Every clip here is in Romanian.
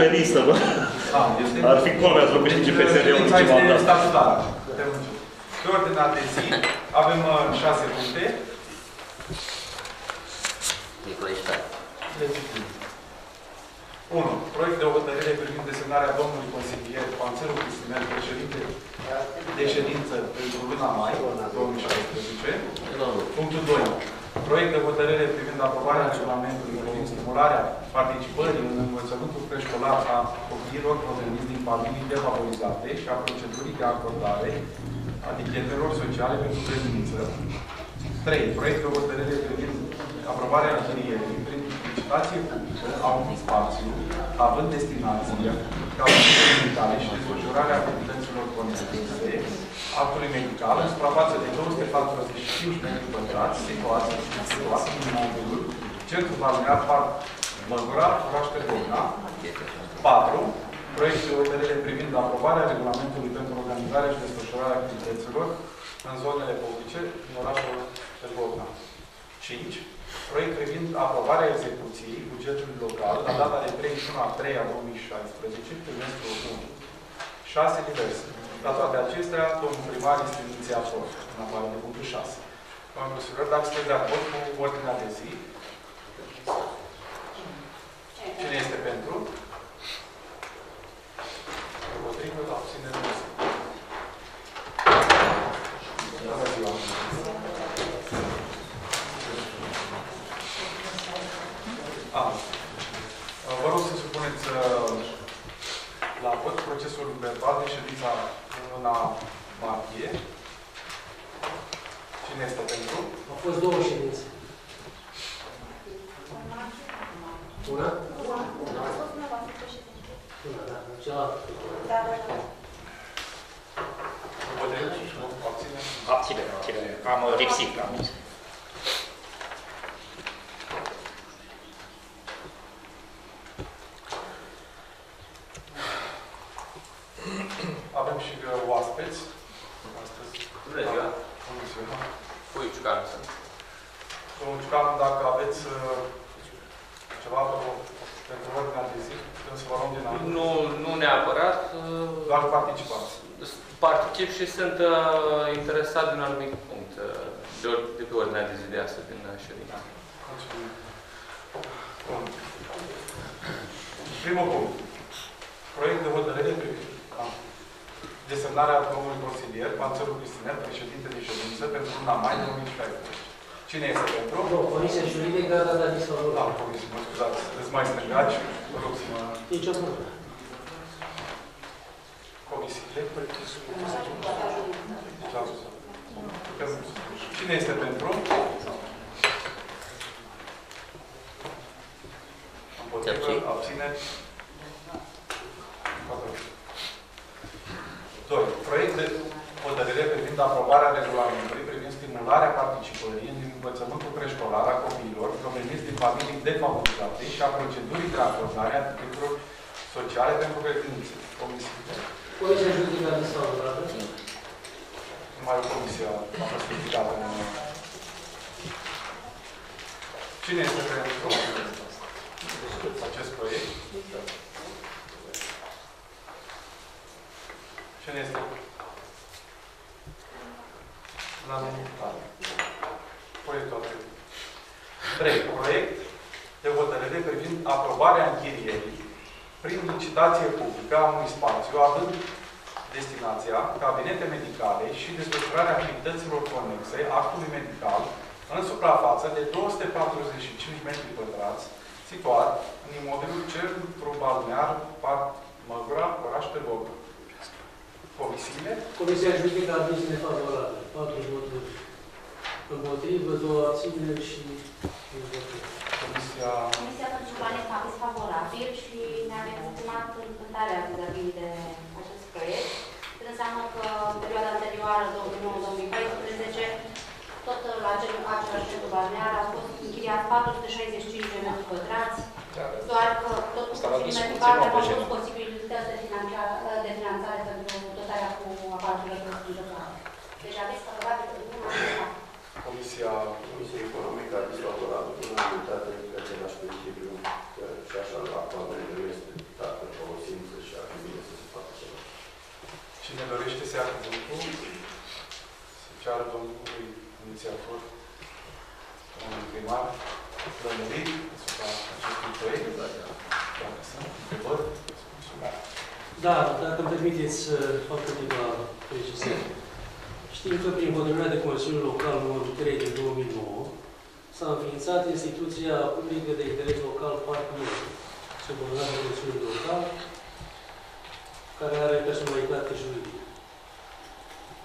pe listă, bă. Ar fi cum ați făcut și PSD-ul ce m-am dat. Pe ordinea de zi avem 6 puncte. Legitim. 1. Proiect de hotărâre privind desemnarea domnului consilier Panțăru Cristian, președinte de ședință pentru luna mai 2016. Punctul 2. Proiect de hotărâre privind aprobarea regulamentului privind stimularea participării în învățământul preșcolar a copiilor proveniți din familii defavorizate și a procedurii de acordare a etichetelor sociale pentru credință. 3. Proiect de hotărâre privind aprobarea închirierii prin licitație publică a unui spațiu, având destinație, ca medicale și desfășurarea activităților conexe, actului medical, în suprafață de 245 m2, situați în imobilul Centrul Familial Parc Văgura, Oraș Tărbogna. 4. Proiect de hotărâre privind aprobarea regulamentului pentru organizarea și desfășurarea activităților în zonele publice din orașul Tărbogna. 5. Proiect privind aprobarea execuției bugetului local la data de 31/3/2016, trimestrul 1. 6. Diverse. La toate acestea, domnul primar este inițiator, în afară de punctul 6. Domnul Sfârșor, dacă sunteți de acord cu ordinea de zi, cine este pentru? Împotrivă, abține, nu este. Bună ziua! Vă rog să supuneți la vot procesul verbal de ședința în luna martie. Cine este pentru? Au fost două ședințe. Una? Una. A fost una, da. Cealaltă. Da, da. Abținem. Am lipsit. Avem și oaspeți. Bună ziua! Bună ziua! Cui Ciucanu sunt. Domnul Ciucanu, dacă aveți ceva pentru ordinea de zi, când să vă luăm din aici? Nu neapărat. Doar participați. Particip și sunt interesat din un anumit punct de pe ordinea de zi de astăzi, din ședință. Mulțumim. Bun. Primul punct. Proiect de hotărâre privind desemnarea domnului consilier Panțăru Cristian, președinte de ședință, pentru luna mai 2016. Cine este pentru? Nu, comisia juridică, dar disfavorabilă. Da, comisia, mă scuzați, îți mai stângați, vă rog să mă... Nici o problemă. Comisiile? Cine este pentru? Împotrivă, abține. 2. Proiect de hotărâre privind aprobarea regulamentului privind stimularea participării în învățământul preșcolar a copiilor proveniți din familii defavorizate și a procedurii de acordare a drepturilor sociale pentru credință. Comisie. Comisia juridică a fost aprobată. Numai o comisie a fost ridicată. Cine este pentru acest proiect? Cine este? La limitare. Proiectul 3. Proiect de hotărâre privind aprobarea închirierii prin licitație publică a unui spațiu având destinația cabinete medicale și desfășurarea activităților conexe actului medical în suprafață de 245 m2, situat în imobilul Centru Balnear Parc Măgura, Oraș Târgogna. Comisiile? Comisia juridică a adus nefavorabilă. 4 voturi împotrivă, 2 abțineri și 1 vot. Comisia pentru bani a fost favorabil și ne-am exprimat încântarea vis-a-vis de acest proiect. Când înseamnă că în perioada anterioară, 2009-2014, tot la același Centru Balnear a fost închiriat 465 m2, doar că tot cu posibilitatea de finanțare pentru dotarea cu aparaturile construcționale. Deci aveți favorabil că nu mai este. Comisia Economică a disfavorabil, în realitate, pe același principiu, că și așa la actualmente nu este dată Cine dorește să ia cuvântul, să ceară domnului inițiator, domnul primar, plămărit, asupra acestui proiect, dacă sunt întrebări. Da, dacă îmi permiteți să fac câteva precizări. Știm că prin hotărârea de Consiliul Local nr. 3 din 2009 s-a înființat instituția publică de interes local Parcul Mării, subordonată Consiliului Local, care are personalitate juridică.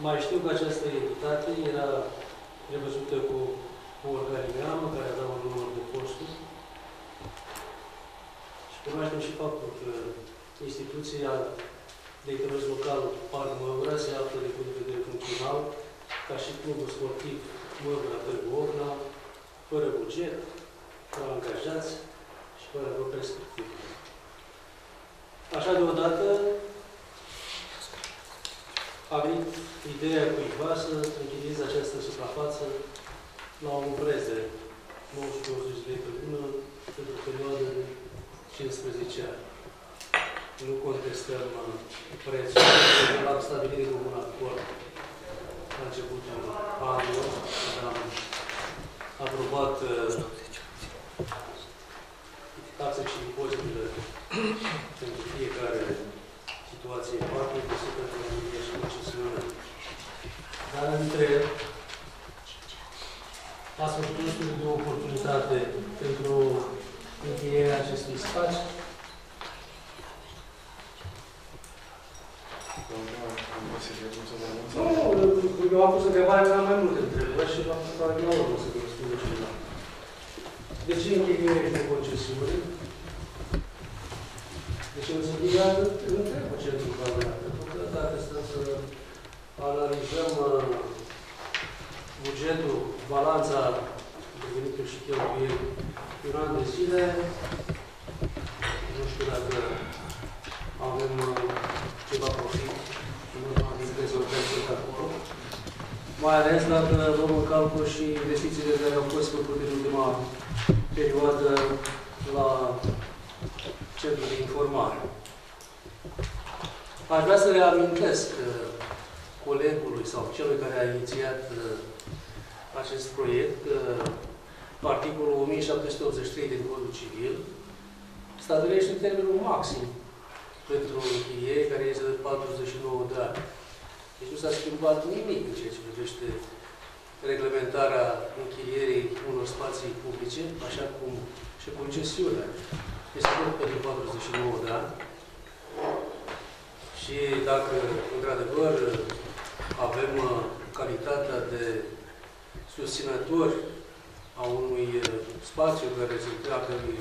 Mai știu că această entitate era prevăzută cu o organigramă care avea un număr de posturi. Și cunoaștem și faptul că instituția de interes local Parcul Măgura se află de punct de vedere funcțional, ca și clubul sportiv Măgura Târgu Ocna, fără buget, fără angajați și fără vreo perspectivă. Așa deodată a venit ideea cuiva să închirieze această suprafață la un preț de 920 lei pe lună pentru o perioadă de 15 ani. Nu contestăm prețul, pentru că l-am stabilit cu un acord la începutul anului, când am aprobat taxe și impozitele pentru fiecare situație în parte, inclusiv pentru familie și concesionare. Dar între ați făcut un studiu de oportunitate pentru încheierea acestui spațiu. Nu, eu am pus întrebarea că am mai multe întrebări și v-am făcut la urmă să vă răspund ceva. De ce încheierea de concesiune? De ce nu se obligează? Nu trebuie ce nu va vrea. Pentru că dacă stăm să analizăm bugetul, balanța de venituri și cheltuieli în an de zile, nu știu dacă avem ceva profit, nu am zis de acolo. Mai ales dacă luăm în calcul și investițiile care au fost făcute în ultima perioadă la centrul de informare. Aș vrea să reamintesc colegului sau celui care a inițiat acest proiect articolul 1783 din Codul Civil stabilește termenul maxim pentru închiriere, care este de 49 de ani. Deci nu s-a schimbat nimic în ceea ce privește reglementarea închirierii unor spații publice, așa cum și concesiunea. Este tot pentru 49 de ani. Și dacă, într-adevăr, avem calitatea de susținători a unui spațiu care se întreagă lui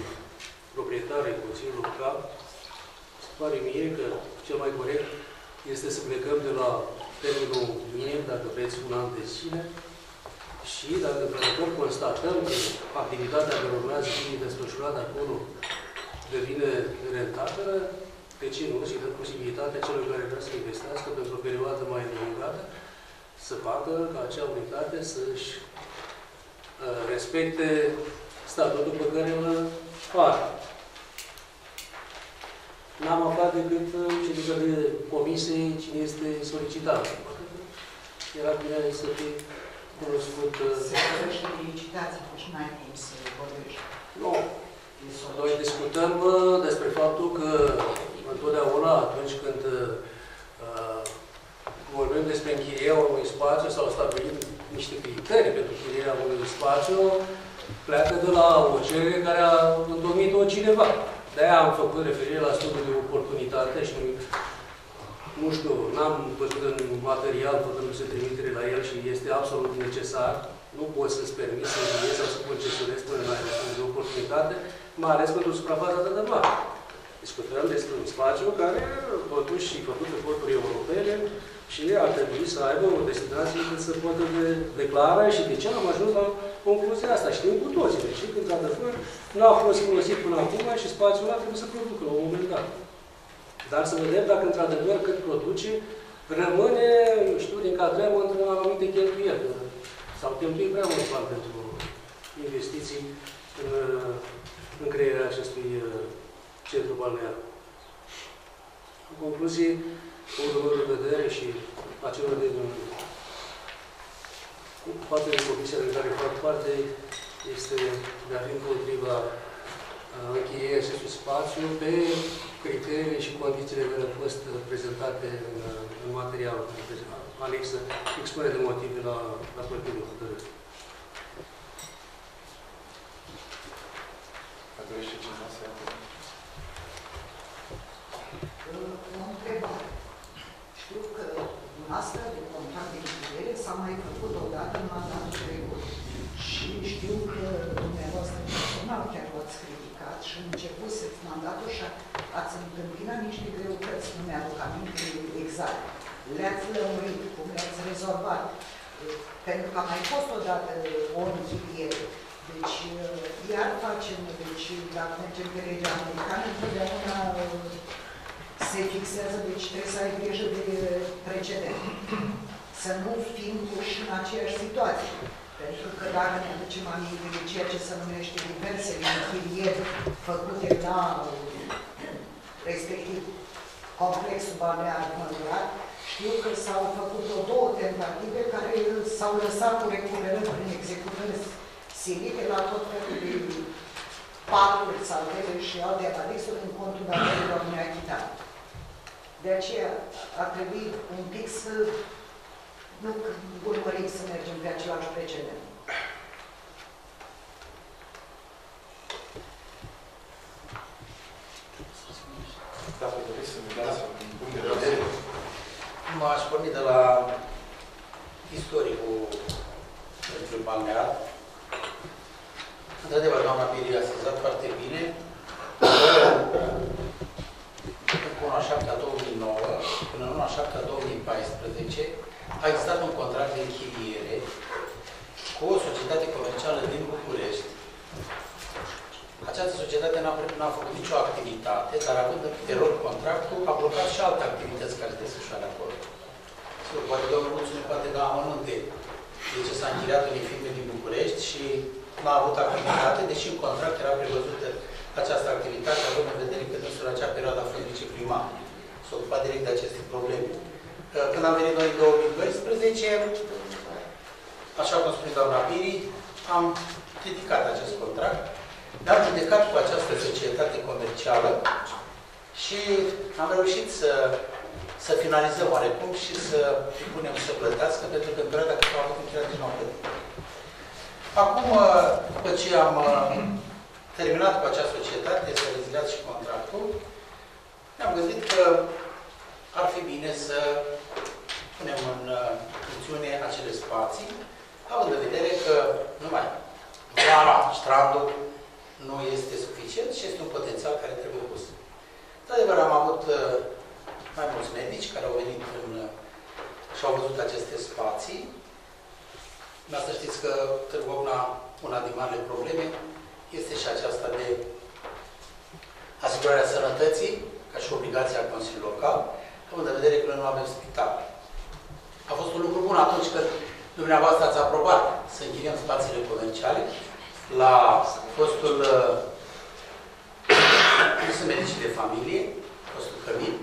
proprietarul Consiliului Local, se pare mie că cel mai corect este să plecăm de la termenul minim, dacă vreți, un an de zile, și dacă tot constatăm că activitatea care urmează fiind desfășurată acolo devine rentabilă, de ce nu? Și dă posibilitatea celor care vrea să investească pentru o perioadă mai lungată să facă ca acea unitate să-și respecte statutul pe care îl fac. N-am aflat decât cei de comisie cine este solicitat. Era bine să fie cunoscut. Se vorbește și de licitații, că și mai cum se vorbește. Nu. Noi discutăm despre faptul că întotdeauna atunci când vorbim despre închirierea unui spațiu sau stabilim niște criterii pentru închirierea unui spațiu, pleacă de la o cerere care a întocmit-o cineva. De-aia am făcut referire la studiul de oportunitate și nu știu, n-am văzut în material, făcându-se trimitere la el și este absolut necesar. Nu poți să-ți permiți să închiriezi sau să concesionezi până la studiul de oportunitate, mai ales pentru suprafața de mare. Discutăm despre un spațiu care, totuși, și făcut de corpuri europene și ar trebui să aibă o destinație cât se poate de declară și de ce am ajuns la concluzia asta. Știm cu toții, deși, într-adevăr, nu a fost folosit până acum și spațiul ăla trebuie să producă la un moment dat. Dar să vedem dacă, într-adevăr, cât produce, rămâne, știu, din cadreamă într-o anumite cheltuieli. Sau cheltuie prea mult bani pentru investiții în crearea acestui centru balnear. În concluzie, punctul lor de vedere și a celor din partea din comisia de care fac parte este de a fi împotriva închirierii acestui spațiu pe criteriile și condițiile care au fost prezentate în material, anexă, expune de motive la proiectul de hotărâre. O întrebare. Știu că un astfel de contract de închiriere s-a mai făcut odată în mandatul trecut. Și știu că dumneavoastră personal chiar v-ați criticat și începuseți mandatul și ați întâmpinat niște greutăți. Nu mi-aduc aminte exact. Le-ați lămurit, cum le-ați rezolvat. Pentru că a mai fost odată o închiriere. Deci, iar facem, deci, dacă mergem pe legea americană, întotdeauna se fixează, deci trebuie să ai grijă de precedent. Să nu fim puși în aceeași situație. Pentru că dacă ne aducem aminte de ceea ce se numește diverse închirieri făcute la respectiv complexul balnear mădurat, știu că s-au făcut o două tentative care s-au lăsat cu recuperări prin executări silite la tot felul de paturi, saltele și alte avalixuri în contul datorilor neachitate. De aceea ar trebui un pic să nu urmărim să mergem pe același precedent. Dacă doriți să-mi dați un punct de vedere, m-aș porni de la istoricul pentru balnear. Într-adevăr, doamna Biria a sezat foarte bine. În luna 7 a 2009 până în luna 7 a 2014 a existat un contract de închiriere cu o societate comercială din București. Această societate n-a făcut nicio activitate, dar având în erori contractul, a blocat și alte activități care se desfășoară acolo. Sigur, poate domnul Luțu ne poate da amănunte de ce s-a închiriat unei firme din București și n-a avut activitate, deși în contract era prevăzută această activitate, având în vedere că în acea perioadă a fost viceprimar. S-a ocupat direct de aceste probleme. Când am venit noi în 2012, așa cum spune doamna Piri, am criticat acest contract, dar am judecat cu această societate comercială și am reușit să finalizăm oarecum și să îi punem să plătească, pentru că în perioada când am avut închiriat din nou plătit. Acum, după ce am terminat cu acea societate, s-a reziliat și contractul, ne-am gândit că ar fi bine să punem în funcțiune acele spații, având în vedere că numai vara, strandul, nu este suficient și este un potențial care trebuie pus. De-adevăr, am avut mai mulți medici care au venit și au văzut aceste spații. Dar să știți că Târgu Ocna, una din marile probleme, este și aceasta de asigurarea sănătății, ca și obligația Consiliului Local, având în vedere că noi nu avem spital. A fost un lucru bun atunci când dumneavoastră ați aprobat să închiriem spațiile comerciale la fostul medici de familie, fostul Cămin,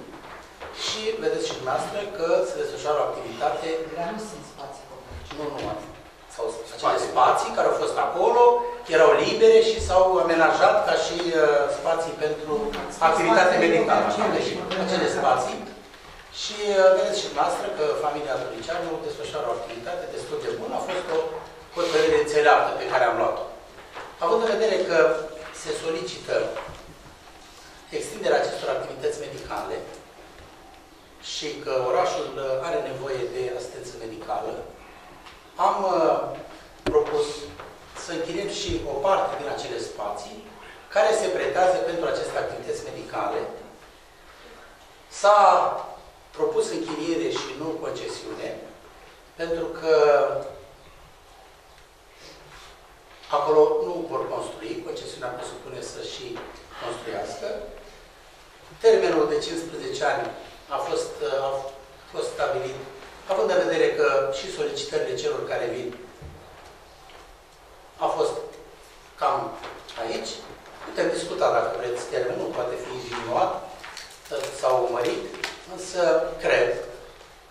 și vedeți și dumneavoastră că se desfășoară o activitate. Dar nu sunt spații comerciale. Nu numai. Sau acele spații care au fost acolo, erau libere și s-au amenajat ca și spații pentru activitate medicală. Acele spații. Și vedeți și noastră că familia Turicianu desfășoară o activitate destul de bună. A fost o hotărâre înțeleaptă pe care am luat-o. Având în vedere că se solicită extinderea acestor activități medicale și că orașul are nevoie de asistență medicală, am propus să închiriem și o parte din acele spații care se pretează pentru aceste activități medicale. S-a propus închiriere și nu concesiune, pentru că acolo nu vor construi, concesiunea presupune să și construiască. Termenul de 15 ani a fost stabilit, având în vedere că și solicitările celor care vin a fost cam aici. Putem discuta dacă vreți termenul, poate fi diminuat sau mărit. însă cred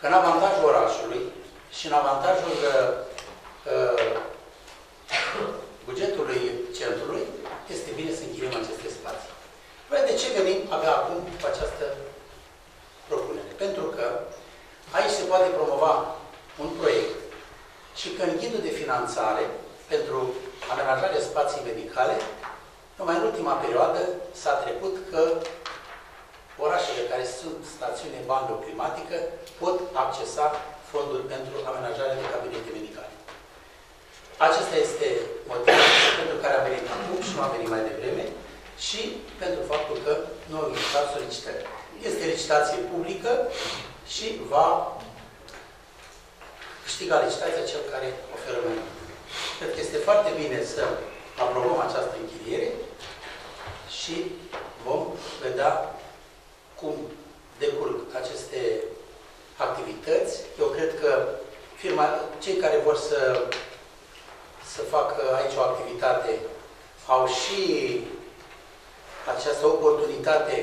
că în avantajul orașului și în avantajul bugetului centrului este bine să închiriem aceste spații. Păi de ce venim abia acum cu această propunere? Pentru că aici se poate promova un proiect și că în ghidul de finanțare pentru amenajarea spații medicale, numai în ultima perioadă s-a trecut că orașele care sunt stațiune balneoclimatică pot accesa fondul pentru amenajarea de cabinete medicale. Acesta este motivul pentru care a venit acum și nu a venit mai devreme și pentru faptul că nu au existat solicitări. Este licitație publică și va câștiga licitația cel care oferă mai mult. Cred că este foarte bine să aprobăm această închiriere și vom vedea cum decurg aceste activități. Eu cred că cei care vor să facă aici o activitate au și această oportunitate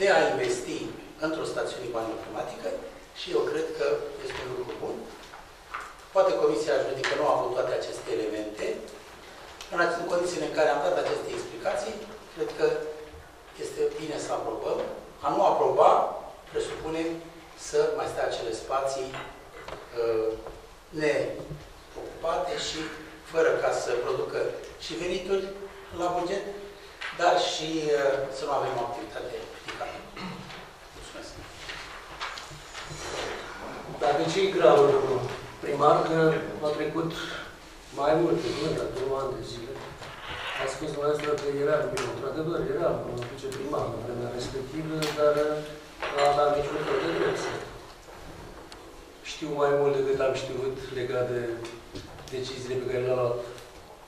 de a investi într-o stațiune balneoclimatică și eu cred că este un lucru bun. Poate Comisia Juridică nu a avut toate aceste elemente. În condițiile în care am dat aceste explicații, cred că este bine să aprobăm. A nu aproba presupune să mai stea acele spații neocupate și fără ca să producă și venituri la buget, dar și să nu avem o activitate medicală. Mulțumesc. Dar de ce e grav lucru? Primar că a trecut mai mult de două ani de zile. A spus dumneavoastră că era bine, într-adevăr, era un viceprimar în vremea respectivă, dar nu avea niciun fel de drepte. Știu mai mult decât am știut legat de deciziile pe care le-a luat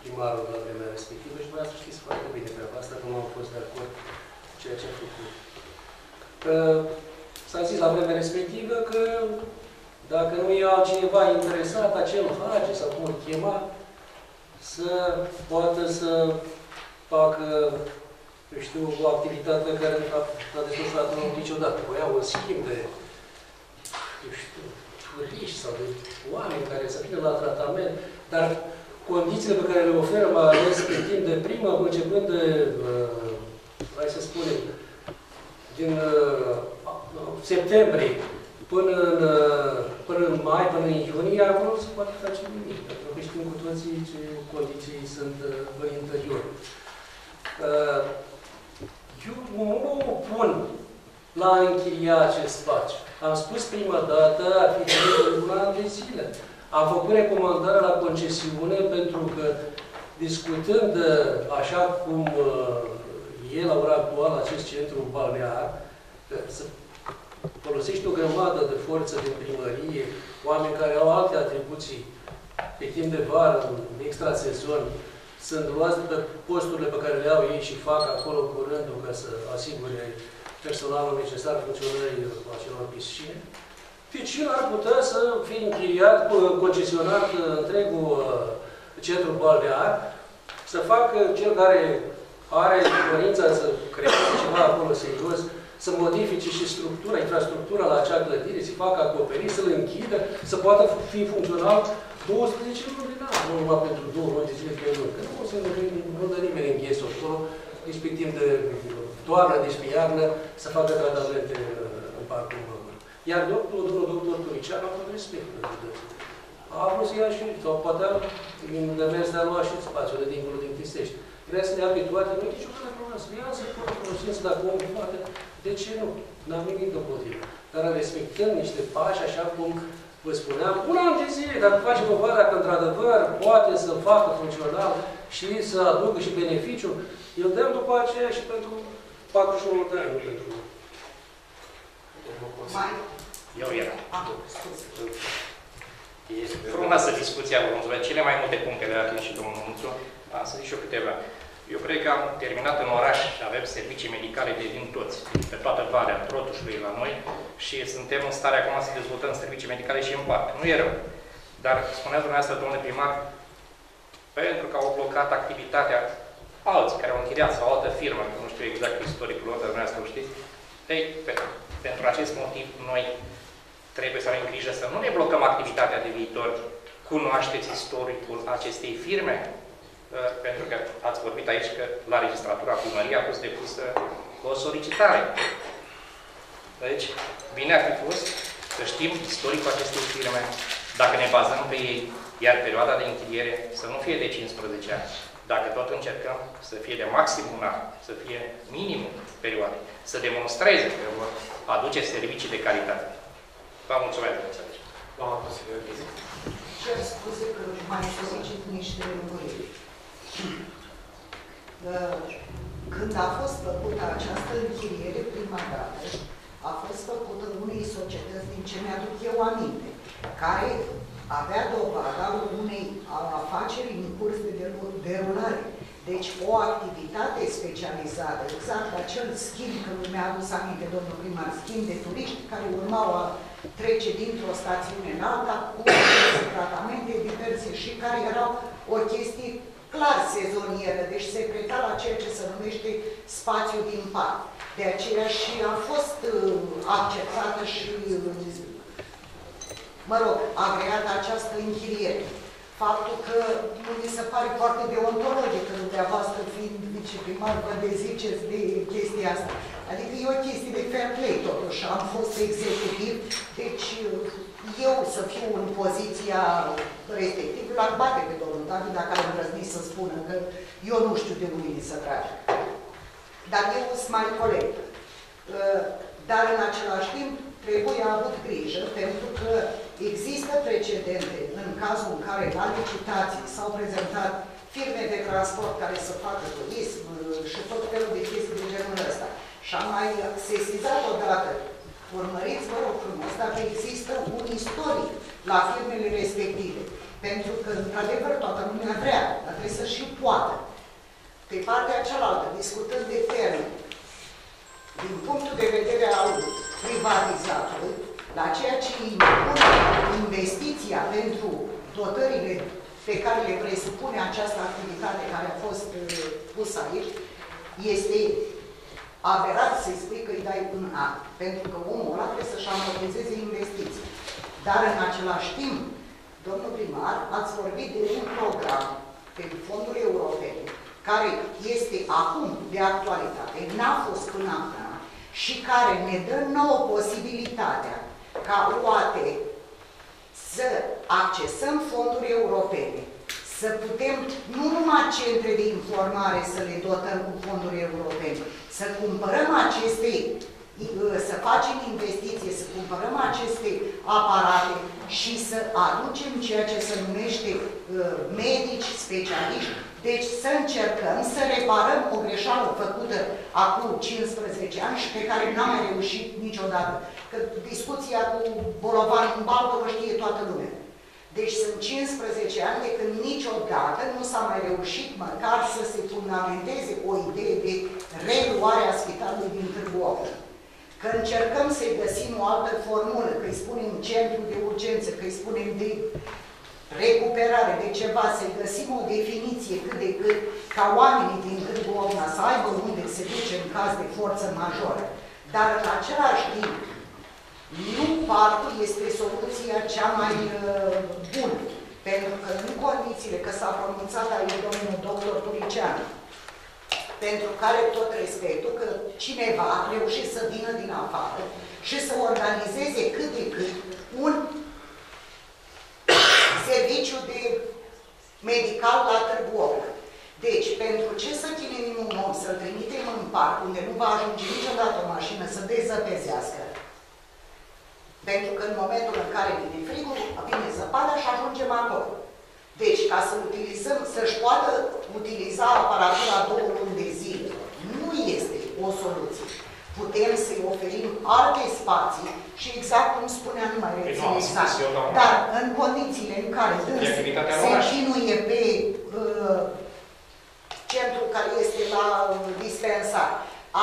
primarul la vremea respectivă și vreau să știți foarte bine treaba asta, că nu am fost de acord cu ceea ce a făcut. S-a zis la vremea respectivă că dacă nu e altcineva interesat, acel hage sau cum îl chema, să poată să facă, eu știu, o activitate care n-a desfășurat niciodată. Voiau un schimb de, eu știu, turiști sau de oameni care să vină la tratament, dar condițiile pe care le oferă, mai ales în timp de primă, începând de, hai să spunem, din septembrie, până în mai, până în iunie, acolo nu se poate face nimic. Pentru că știm cu toții ce condiții sunt în interior. Eu nu opun la a închiria acest spațiu. Am spus prima dată, ar fi de un an de zile. Am făcut recomandarea la concesiune pentru că, discutând așa cum e la ora actuală acest centru balnear, folosești o grămadă de forță din primărie, oameni care au alte atribuții pe timp de vară, în extrasezon, sunt luați de posturile pe care le au ei și fac acolo cu rândul ca să asigure personalul necesar funcționării acelor piscine. Piscina ar putea să fie închiriat, concesionat întregul centru balnear, să facă cel care are dorința să creeze ceva acolo serios, să modifice și structura, infrastructura la acea clădire, să facă acoperiș, să le închidă, să poată fi funcțional 12 luni din an, nu numai pentru 2 luni de zile pe lună. Că nu se dă nimeni în ghesul acolo, nici pe timp de toamnă, nici pe iarnă, să facă tratamente în parcul Măgăr. Iar domnul doctor Turicean a avut respect. A vrut să ia și, sau poate de mers de-a lua și spațiul de dincolo din Tisești. Vrea să ne abituate, nu e nicio problemă, să ia să fie cunoștință, dacă omul poate. De ce nu? N-am nimic împotrivă. Dar respectăm niște pași, așa cum vă spuneam, un an de zile, dacă face dovada că, într-adevăr, poate să facă funcțional și să aducă și beneficiul, îl dăm după aceea și pentru 41 de ani, nu pentru... Eu eram. Este frumoasă discuția, vă mulțumesc. Cele mai multe puncte de atunci și domnul Munțu, să zic și eu câteva. Eu cred că am terminat în oraș și avem servicii medicale de din toți, pe toată valea Rotușului la noi și suntem în stare acum să dezvoltăm servicii medicale și în parte. Nu e rău. Dar spuneați dumneavoastră, domnule primar, pentru că au blocat activitatea alții care au închiriat sau o altă firmă, nu știu exact istoricul lor, dar dumneavoastră o știți, ei, pe Pentru acest motiv, noi trebuie să avem grijă să nu ne blocăm activitatea de viitor. Cunoașteți istoricul acestei firme, pentru că ați vorbit aici că la registratura primăriei a fost depusă o solicitare. Deci, bine ar fi fost să știm istoricul acestei firme, dacă ne bazăm pe ei, iar perioada de închiriere să nu fie de 15 ani. Dacă tot încercăm să fie de maxim un an, să fie minim perioade, să demonstreze că vor aduce servicii de calitate. Vă mulțumesc de înțelegere. Doamna consilier, și am spus că mai solicit niște lucruri. Când a fost făcută această închiriere prima dată, a fost făcută unei societăți, din ce mi-aduc eu aminte, care avea dovada unei afaceri în curs de derulare. Deci o activitate specializată, exact acel schimb, că mi-a adus aminte domnul primar, schimb de turiști care urmau a trece dintr-o stațiune în alta cu tratamente diverse și care erau o chestie clar sezonieră, deci secretar la ceea ce se numește spațiu din parc. De aceea și a fost acceptată și, mă rog, agreată această închiriere. Faptul că mi se pare foarte deontologic, că dumneavoastră fiind viceprimar vă deziceți de chestia asta. Adică e o chestie de fair play totuși. Am fost executiv, deci eu să fiu în poziția respectivă, l-ar bate pe domnul David dacă ar îndrăzni să spună că eu nu știu de mâine să trag. Dar eu sunt mai corect. Dar în același timp trebuie avut grijă, pentru că există precedente în cazul în care la licitații s-au prezentat firme de transport care să facă turism și tot felul de chestii de genul ăsta. Și am mai sesizat odată, urmăriți, vă rog frumos, dacă există un istoric la firmele respective. Pentru că, într-adevăr, toată lumea vrea, dar trebuie să și poată. Pe partea cealaltă, discutând de termen, din punctul de vedere al privatizatului, la ceea ce impune investiția pentru dotările pe care le presupune această activitate care a fost pusă aici, este aberat să-i spui că îi dai un an. Pentru că omul ăla trebuie să-și amortizeze investiții. Dar în același timp, domnul primar, ați vorbit de un program pe fonduri europene, care este acum de actualitate, n-a fost până acum, și care ne dă nouă posibilitatea ca poate să accesăm fonduri europene, să putem nu numai centre de informare să le dotăm cu fonduri europene, să cumpărăm aceste, să facem investiții, să cumpărăm aceste aparate și să aducem ceea ce se numește medici, specialiști. Deci să încercăm să reparăm o greșeală făcută acum 15 ani și pe care n-am mai reușit niciodată. Că discuția cu Bolovan în baltă o știe toată lumea. Deci sunt 15 ani de când niciodată nu s-a mai reușit măcar să se fundamenteze o idee de reluare a spitalului din Târgu Ocna. Că încercăm să-i găsim o altă formulă, că îi spunem centru de urgență, că îi spunem de recuperare de ceva, să găsim o definiție cât de cât, ca oamenii din Târgu Ocna să aibă unde se duce în caz de forță majoră. Dar în același timp, nu partul este soluția cea mai bună. Pentru că în condițiile, că s-a pronunțat aici domnul doctor Turiceanu, pentru care tot respectul, că cineva a reușit să vină din afară și să organizeze cât de cât un serviciu de medical la Târgu Ocna. Deci, pentru ce să chinim un om, să-l trimitem în parc, unde nu va ajunge niciodată o mașină să dezăpezească? Pentru că în momentul în care vine frigul, vine zăpada și ajungem acolo. Deci, ca să utilizăm, să-și poată utiliza aparatura 2 luni de zile, nu este o soluție. Putem să-i oferim alte spații și exact cum spuneam, nu mai rețin exact. Dar în condițiile în care se chinuie pe centrul care este la dispensar,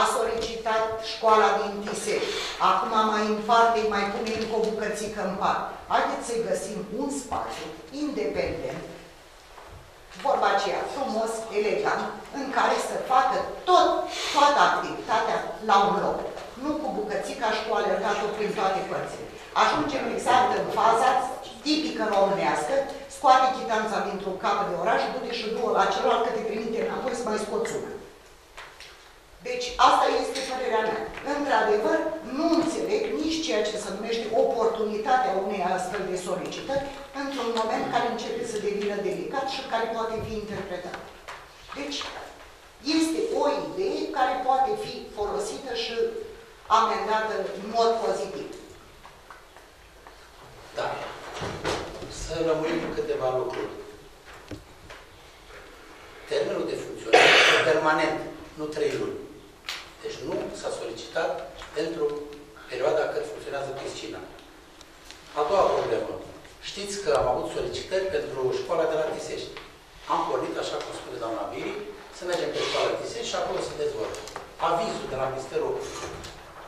a solicitat școala din Tisești, acum mai în parte îi mai pune încă o bucățică în par. Haideți să-i găsim un spațiu independent, vorba aceea, frumos, elegant, în care să facă toată activitatea la un loc. nu cu bucățica și cu alergatul prin toate părțile. Ajungem exact în faza tipică românească, scoate chitanța dintr-un cap de oraș, du-te și du-o la celălalt că te trimite înapoi să mai scoți una. Deci asta este părerea mea. Într-adevăr, nu înțeleg nici ceea ce se numește oportunitatea unei astfel de solicitări într-un moment care începe să devină delicat și care poate fi interpretat. Deci, este o idee care poate fi folosită și amendată în mod pozitiv. Da. Să rămânim cu câteva lucruri. Termenul de funcționare este permanent, nu 3 luni. Deci nu s-a solicitat pentru perioada când funcționează piscina. A doua problemă. Știți că am avut solicitări pentru școala de la Tisești. Am pornit, așa cum spune doamna Biri, să mergem pe școala de Tisești și acolo se dezvoltă. Avizul de la Ministerul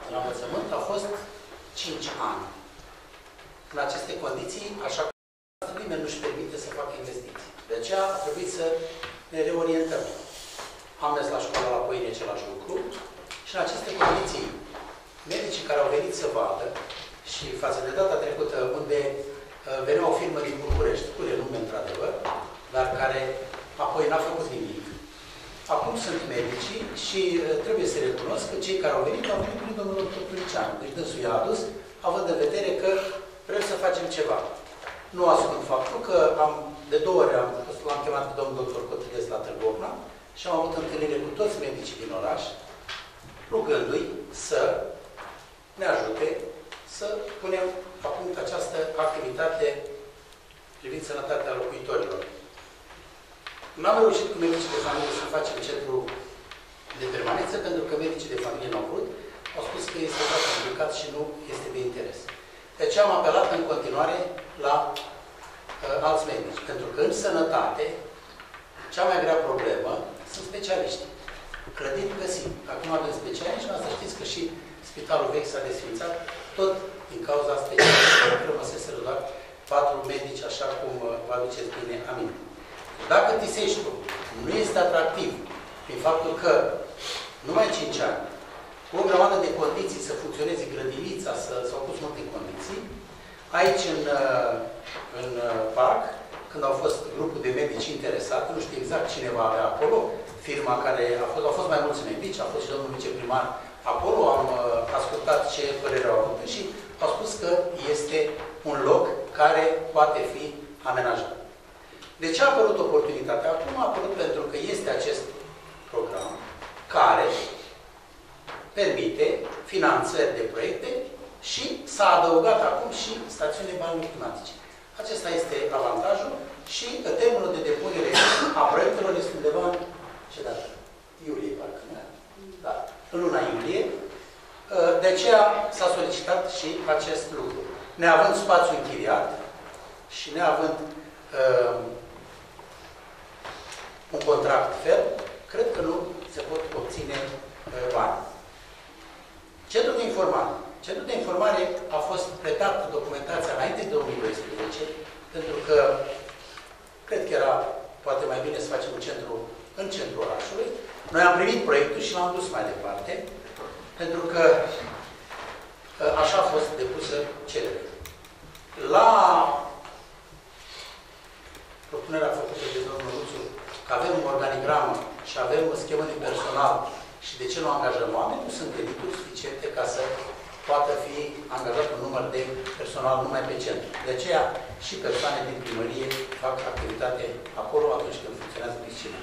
de la Învățământ a fost 5 ani. În aceste condiții, așa cum nimeni nu-și permite să facă investiții. De aceea a trebuit să ne reorientăm. Am mers la școala la Poieni, același lucru. Și în aceste condiții, medicii care au venit să vadă, și față de data trecută, unde venea o firmă din București, cu renume într-adevăr, dar care apoi n-a făcut nimic. Acum sunt medicii și trebuie să recunosc că cei care au venit prin domnul doctor Princeanu. Deci dânsul i-a adus, având în vedere că vrem să facem ceva. Nu ascund faptul că de două ori l-am chemat pe domnul doctor Cotides la Târgu Ocna și am avut întâlnire cu toți medicii din oraș, rugându-i să ne ajute să punem la punct această activitate privind sănătatea locuitorilor. N-am reușit cu medicii de familie să facem centru de permanență, pentru că medicii de familie n-au vrut, au spus că este foarte complicat și nu este de interes. Deci am apelat în continuare la alți medici, pentru că în sănătate cea mai grea problemă sunt specialiștii. Clădit găsim. Acum avem specialiști, dar să știți că și Spitalul Vechi s-a desfințat, tot din cauza specialiștilor, rămăseseră doar 4 medici, așa cum vă aduceți bine aminte. Dacă Tiseștiul nu este atractiv prin faptul că numai 5 ani, cu o grămadă de condiții să funcționeze grădinița, s-au pus multe condiții, aici în parc, când au fost grupul de medici interesat, nu știu exact cine va avea acolo, firma care au fost mai mulți medici, a fost și domnul viceprimar acolo, am ascultat ce părere au avut și au spus că este un loc care poate fi amenajat. De ce a apărut oportunitatea? Acum a apărut pentru că este acest program care permite finanțări de proiecte și s-a adăugat acum și stațiune banii climatice. Acesta este avantajul și termenul de depunere a proiectelor este undeva în ce dată? Iulie, parcă, nu? Da. În luna iulie. De aceea s-a solicitat și acest lucru. Neavând spațiu închiriat și neavând un contract ferm, cred că nu se pot obține bani. Centrul de informare. Centrul de informare a fost predată documentația înainte de 2012, pentru că cred că era poate mai bine să facem un centru în centrul orașului. Noi am primit proiectul și l-am dus mai departe, pentru că așa a fost depusă cererea. La propunerea făcută de domnul Luțu, că avem un organigram și avem o schemă de personal și de ce nu angajăm oameni, nu sunt venituri suficiente ca să poate fi angajat un număr de personal numai pe centru. De aceea și persoane din primărie fac activitate acolo atunci când funcționează piscina.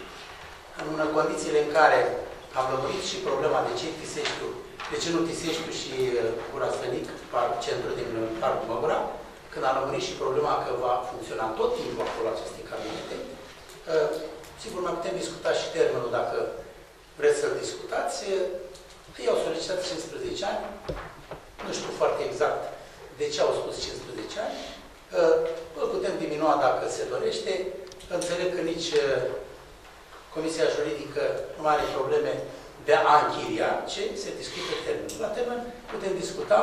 În condițiile în care am lămurit și problema de ce Tiseștiul, de ce nu Tiseștiul și Gura Stănic, centru din Parcul Măgura, când am lămurit și problema că va funcționa tot timpul acolo aceste cabinete, sigur mai putem discuta și termenul dacă vreți să-l discutați. Ei au solicitat 15 ani, nu știu foarte exact de ce au spus 15 ani, îl putem diminua dacă se dorește. Înțeleg că nici Comisia Juridică nu are probleme de a închiria, ce se discută termenul. La termen putem discuta,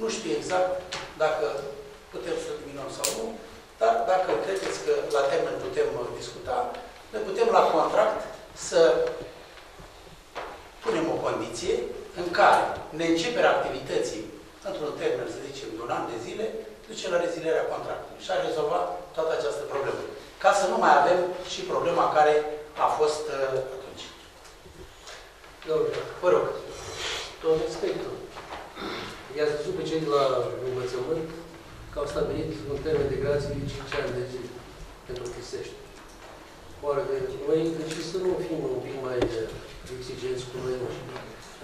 nu știu exact dacă putem să diminuăm sau nu, dar dacă credeți că la termen putem discuta, ne putem la contract să punem o condiție în care neînceperea activității într-un termen, să zicem, de un an de zile, duce la rezilierea contractului. Și a rezolvat toată această problemă. Ca să nu mai avem și problema care a fost atunci. Domnule, vă rog. Domnule inspector, i-ați văzut pe cei de la învățământ că au stabilit un termen de grație de 5 ani de zile pentru Chisești. Oare de noi, deci să nu fim un pic mai exigenți cu noi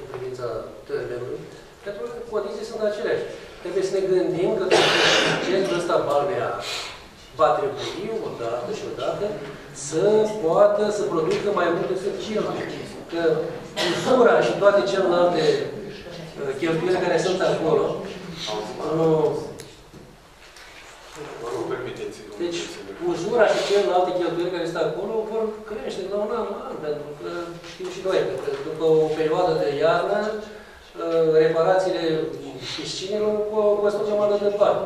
în privința termenului, pentru că condiții sunt aceleași. Trebuie să ne gândim că genul ăsta Balnea va trebui odată și odată să poată să producă mai multe fercilă. Că cultura și toate celelalte cheltuieli care sunt acolo, deci, uzura și celelalte cheltuieli care sunt acolo vor crește de la un an la an, pentru că știm și noi că după o perioadă de iarnă, reparațiile piscinilor costă o grămadă de bani.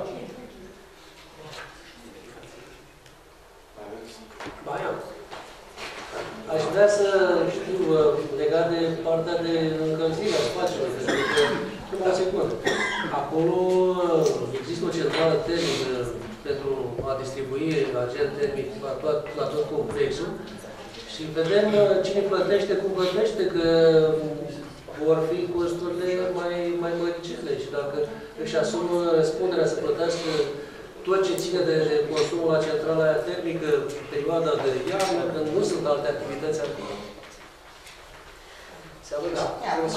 Mai am. Aș vrea să știu legat de partea de încălzire a spațiilor, pentru o secundă. Acolo există o centrală termică pentru a distribui agent termic la tot complexul și vedem cine plătește, cum plătește, că vor fi costurile mai măricite și dacă își asumă răspunderea să plătească tot ce ține de consumul la centrala aia termică, perioada de iarnă, când nu sunt alte activități acolo. Da.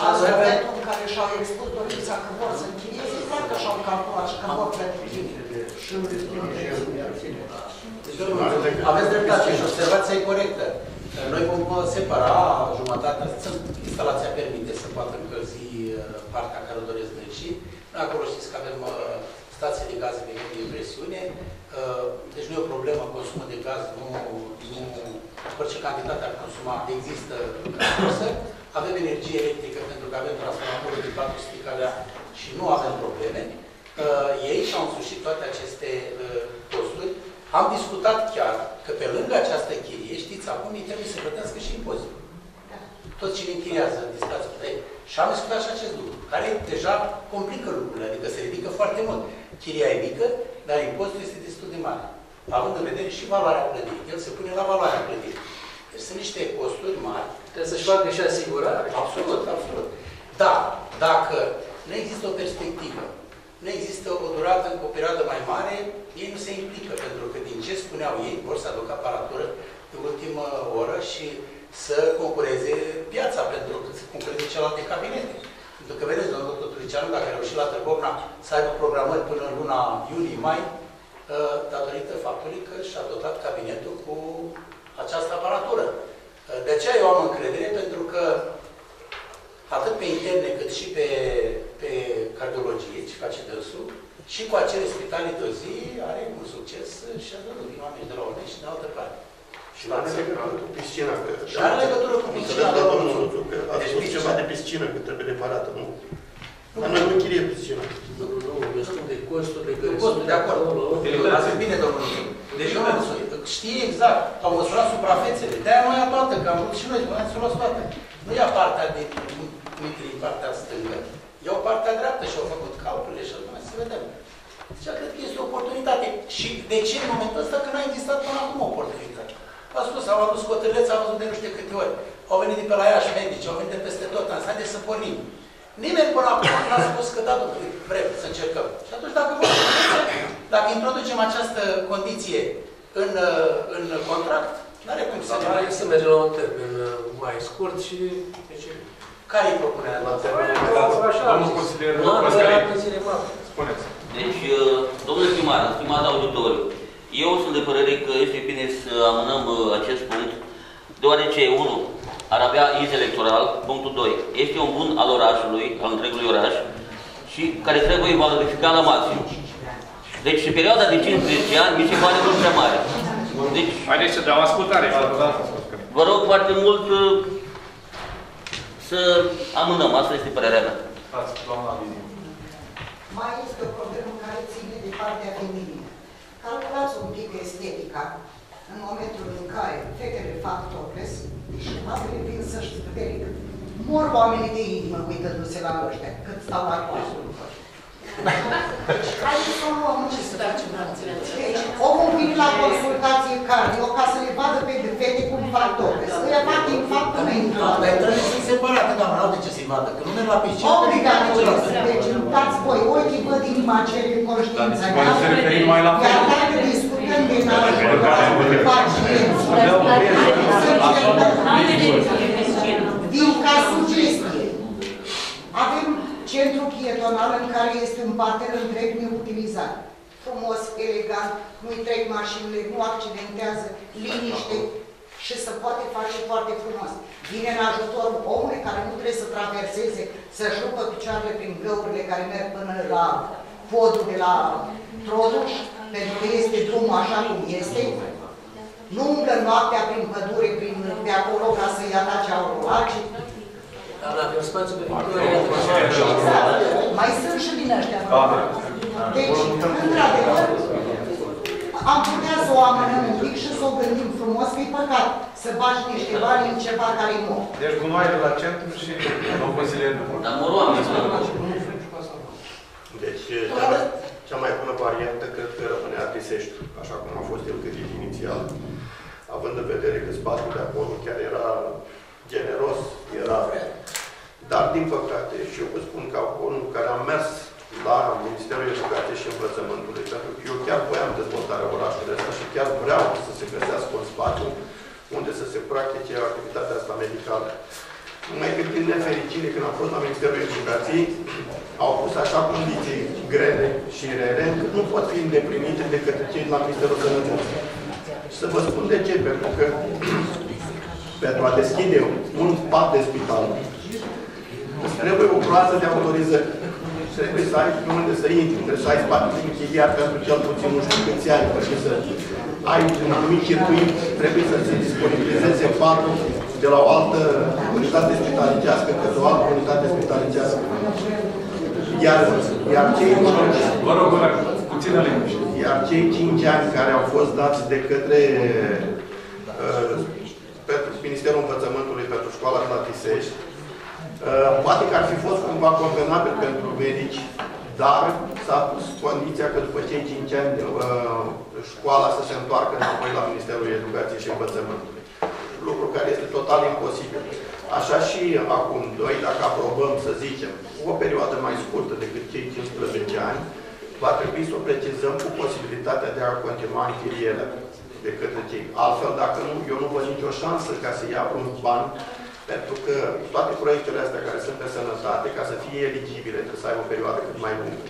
Azi avem un care și-au expus dorința că vor să închirieze, cred că și-au calculat și că vor plăti. Aveți dreptate și observația e corectă. Noi vom separa jumătatea, instalația permite să poată încălzi partea care o doresc noi și acolo știți că avem stații de gaze de presiune, deci nu e o problemă consumul de gaz, nu orice cantitate ar consuma există produsă. Avem energie electrică pentru că avem transformatorul de 400 kW și nu avem probleme. Ei și-au însușit toate aceste costuri. Am discutat chiar că pe lângă această chirie, știți, acum ei trebuie să plătească și impozitul. Tot cine închiriază în distanță de ei. Și am discutat și acest lucru, care deja complică lucrurile, adică se ridică foarte mult. Chiria e mică, dar impozitul este destul de mare. Având în vedere și valoarea clădirii. El se pune la valoarea clădirii. Deci sunt niște costuri mari. Trebuie să-și facă și asigurare. Absolut, absolut. Dar, dacă nu există o perspectivă, nu există o durată, o perioadă mai mare, ei nu se implică, pentru că din ce spuneau ei, vor să aducă aparatură de ultimă oră și să concureze piața, pentru că să concureze celelalte cabinete. Pentru că, vedeți, domnul doctor Turicianu, dacă a reușit la Târgovna să aibă programări până în luna iulie-mai, datorită faptului că și-a dotat cabinetul cu această aparatură. De aceea eu am încredere, pentru că atât pe interne, cât și pe cardiologie, ce face dânsul, și cu acele spitale de zi, are un succes și a dădut din oameni de la Onești și de altă parte. Și are legătură cu piscina. Și are legătură cu piscina. A spus ceva de piscină, că trebuie reparată, nu? Dar noi nu închirie piscina. Nu, eu spun de costurile care sunt de acord. Ați bine, domnul. Deci nu am spus. Știe exact, au măsurat suprafețele. De-aia nu ia toată, că am vrut și noi, am luat toată. Nu ia partea de Dumitri, partea stângă. Iau partea dreaptă și au făcut calculele și atunci să vedem. Deci, cred că este o oportunitate. Și de ce în momentul ăsta? Că nu a existat până acum o oportunitate. V-am spus, au adus cotârlețe, au văzut de nu știu câte ori. Au venit de pe la Iași medici, au venit de peste tot. Am zis, haideți să pornim. Nimeni până acum nu a spus că da, domnule, vrem să încercăm. Și atunci, dacă introducem această condiție în contract, nu are cum să ne mai... Să mergem la un termen mai scurt și... Care-i propunerea noastră? Domnul consilier Păscării, spuneți. Deci, domnule primar, stimat auditoriu, eu sunt de părere că este bine să amânăm acest punct, deoarece, 1. Ar avea iz electoral, punctul 2. Este un bun al orașului, al întregului oraș, și care trebuie valorificat la maxim. Deci, perioada de 15 ani mi se pare mult prea mare. Deci... Haideți să dau ascultare. Vă rog foarte mult să amânăm. Asta este părerea mea. Mai este o problemă care ține de partea feminină. Calculați un pic estetica în momentul în care fetele fac topless și faptele vin să-și sperică. ori oamenii de inimă uitându-se la ăștia, cât stau la coasul lor. Haideți să luăm ce să facem la înțelegere. Deci, omul vine la consultație cardio ca să le vadă pe defecte cu infarctome. Să le fac infarctul înainte. Dar trebuie să-i separate, doamna, au de ce să-i vadă, că nu merg la piscină. Obligatoriu. Deci, luptați voi, ochii văd inima cere în conștiință. Iar dacă discutăm din altul, cu pacienții, din ca sugestie, avem centru pietonal în care este un parter întreg neutilizat. Frumos, elegant, nu-i trec mașinile, nu accidentează, liniște și se poate face foarte frumos. Vine în ajutorul omului care nu trebuie să traverseze, să-și rupă picioarele prin găurile care merg până la podul de la trotuș, pentru că este drumul așa cum este. Nu umblă noaptea prin pădure, pe acolo, ca să-i atace auroracii. Dar dacă e un spațiu pe pictură, mai sunt și din ăștia. Deci, într-adevăr, am putea să o amânăm un pic și să o gândim frumos, că e păcat să bagi niște bani în ceva care e mort. Deci gunoaiele la centru și locurile nu. Dar mă luam, deci, cea mai bună variantă, cred că rămâne Artisești, așa cum a fost el gândit inițial, având în vedere că spațiul de acolo chiar era generos, era real. Dar, din păcate, și eu vă spun că acolo care am mers la Ministerul Educației și Învățământului, pentru că eu chiar voiam dezvoltarea orașului ăsta și chiar vreau să se găsească un spațiu unde să se practice activitatea asta medicală. Numai că, din nefericire, când am fost la Ministerul Educației, au pus așa condiții grele și rele, încât nu pot fi îndeplinite de către cei de la Ministerul Sănătății. Și să vă spun de ce, pentru că pentru a deschide un pat de spital, îți trebuie o plasă de autorizări. Trebuie să ai pe unde să intri, trebuie să ai spațiu de închiriat pentru cel puțin nu știu câți ani, trebuie să ai un anumit circuit, trebuie să se disponibilizeze patul de la o altă unitate spitalicească, către o altă unitate spitalicească. Iar cei 5 ani care au fost dați de către Ministerul Învățământului pentru școala de la Tisești, poate că ar fi fost cumva convenabil pentru medici, dar s-a pus condiția că după cei 5 ani școala să se întoarcă înapoi la Ministerul Educației și Învățământului. Lucru care este total imposibil. Așa și acum, noi, dacă aprobăm, să zicem, o perioadă mai scurtă decât cei 15 ani, va trebui să o precizăm cu posibilitatea de a continua închirierea de către cei. Altfel, dacă nu, eu nu văd nicio șansă ca să ia un ban, pentru că toate proiectele astea care sunt pe sănătate, ca să fie eligibile, trebuie să ai o perioadă cât mai lungă.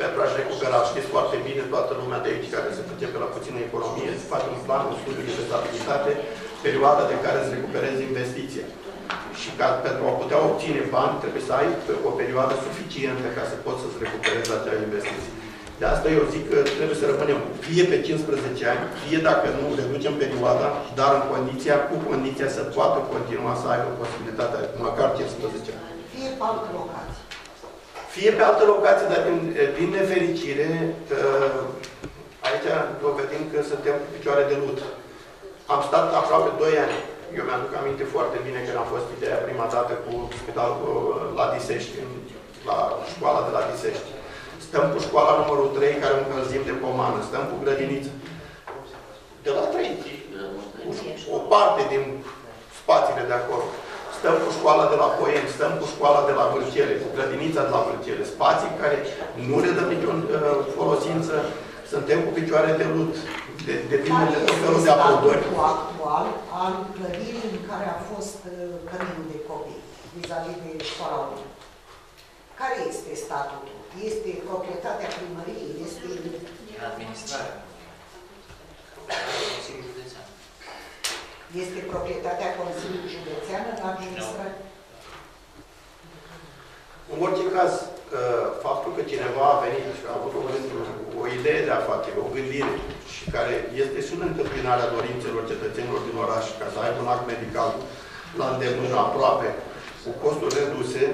Pentru a-și recupera, știți foarte bine, toată lumea de aici care se duce pe la puțină economie, îți face un plan, un studiu de stabilitate, perioada de care îți recuperezi investiția. Și ca, pentru a putea obține bani, trebuie să ai o perioadă suficientă ca să poți să-ți recuperezi acea investiție. De asta eu zic că trebuie să rămânem fie pe 15 ani, fie dacă nu, reducem perioada, dar în condiția, cu condiția să poată continua să aibă posibilitatea, măcar 15 ani. Fie pe altă locație. Fie pe altă locație, dar din nefericire, aici dovedim că suntem cu picioare de lut. Am stat aproape 2 ani. Eu mi-aduc aminte foarte bine că am fost ideea prima dată cu spitalul la Tisești, la școala de la Tisești. Stăm cu școala numărul 3, care o încălzim de pomană. Stăm cu grădiniță. De la 3. O parte din spațiile de acolo. Stăm cu școala de la Poieni, stăm cu școala de la Vâlcele, cu grădinița de la Vâlcele. Spații care nu le dăm nicio folosință. Suntem cu picioare de lut. Depinde de tot felul de aprobări. Este statul actual al clădirii în care a fost căminul de copii, vis-a-vis de școala 1. Care este statutul? Este proprietatea primăriei? Este administrarea. Este proprietatea Consiliului Județean în administrare? În orice caz, faptul că cineva a venit și a avut o idee de afacere, o gândire, și care este și în întâmpinarea dorințelor cetățenilor din oraș, ca să aibă un act medical la îndemână aproape, cu costuri reduse,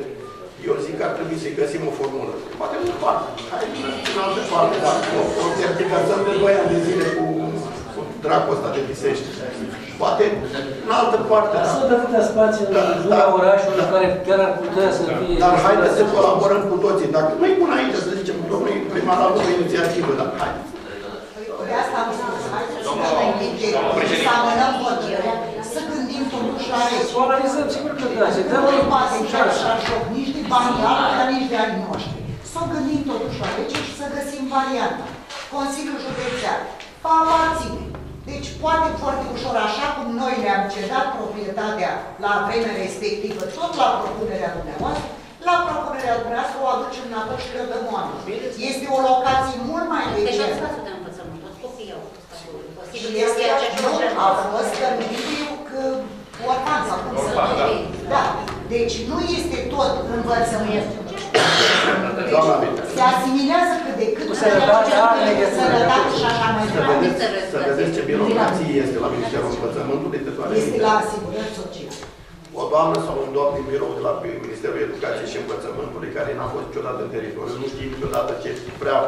eu zic că ar trebui să-i găsim o formulă. Poate nu fac. Hai, în altă parte, dar o certificăm de 2 ani de zile cu dracul ăsta de Tisești. poate în altă parte. Dar sunt atâtea spații în zona orașului care chiar ar putea să fie... Dar haideți să colaborăm cu toții. Dacă nu e bun aici să zicem, domnul e primar al unei inițiative, dar haideți. De asta am spus, haideți să ne închidem, să amânăm hotărârea, să gândim totuși la ei. O analizăm, sigur că da, se dă un pas în care și-ar joc nici de banii alții, dar nici de anii noștri. Să gândim totuși la ei și să găsim varianta. Consiliul Județean va aparține. Deci poate foarte ușor, așa cum noi le-am cedat proprietatea la vremea respectivă, tot la propunerea dumneavoastră, la propunerea dumneavoastră o aducem înapoi și le dăm oameni. Este o locație mult mai legeră. Deci asta de învățământ, toți copiii au fost acolo. Și este nu a fost cămiliu că orfanța, cum să fie. Da. Deci nu este tot învățământ. Deci, se asimilează cât de cât sănătate și așa mai departe. Să vedeți ce birocrație este la Ministerul Învățământului de toate. Este la asigurări sociale. O doamnă sau un domn din birou de la Ministerul Educației și Învățământului care n-a fost niciodată în teritoriu, nu știe niciodată ce vrea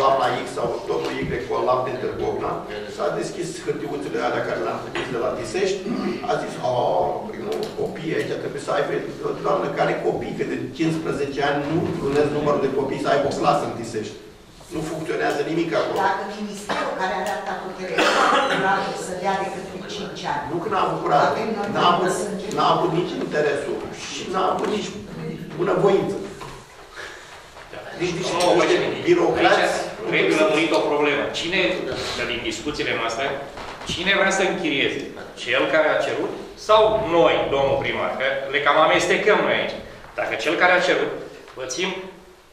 doamna X sau domnul Y cu o lapte între Bogna, s-a deschis hârtiuțele alea care le-am trimis de la Tisești, a zis, oh, copii aici trebuie să aibă, doamnă, care copii, că de 15 ani nu lunez numărul de copii să aibă o clasă în Tisești. Nu funcționează nimic acolo. Dacă ministerul care are atâta putere curajul să dea decât cu 5 ani. Nu că n-a avut curajul, n-a avut nici interesul și n-a avut nici bunăvoință. Deci birocrați... Trebuie lămurit o problemă. Cine, din discuțiile noastre, cine vrea să închirieze? Cel care a cerut? Sau noi, domnul primar? Că le cam amestecăm noi aici. Dacă cel care a cerut, pățim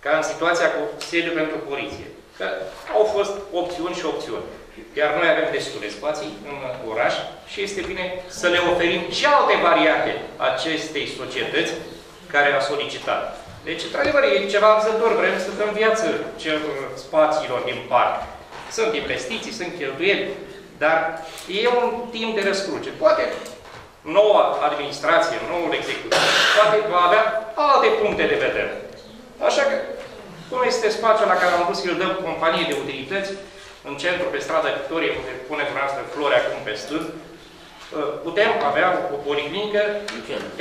ca în situația cu sediu pentru poliție. Că au fost opțiuni și opțiuni. Iar noi avem destule spații în oraș și este bine să le oferim și alte variante acestei societăți care a solicitat. Deci, într-adevăr, e ceva abzător. Vrem să dăm viață spațiilor din parc. Sunt investiții, sunt cheltuieli, dar e un timp de răscruce. Poate noua administrație, noul executiv, poate va avea alte puncte de vedere. Așa că, cum este spațiul la care am vrut să-l dăm companie de utilități, în centru, pe strada Victoriei, unde pune dumneavoastră flori acum pe stând, putem avea o policlinică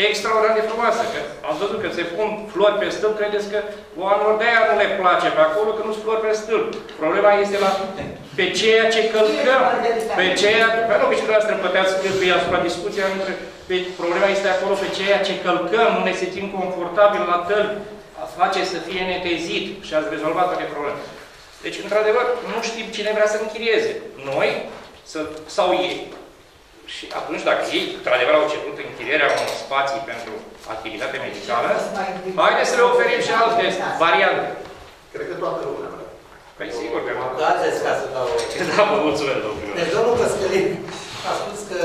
extraordinar de frumoasă. Că am văzut că se pun flori pe stâlp, credeți că oamenilor de-aia nu le place pe acolo, că nu-s flori pe stâlp. Problema este la pe ceea ce călcăm, pe ceea... Pe nu obișnuit noastră plăteați scârbuie asupra discuției, problema este acolo pe ceea ce călcăm, nu ne simțim confortabil la tălpi, face să fie netezit și ați rezolvat toate probleme. Deci, într-adevăr, nu știm cine vrea să închirieze. Noi sau ei. Și atunci, dacă ei, într-adevăr, au cerut închirierea unor spații pentru activitate medicală, haideți să le oferim și alte variante. Cred că toată lumea. Păi sigur că... Dați-ți ca să dau... Da, mă mulțumesc, domnule. Deci, domnul Căscălin a spus că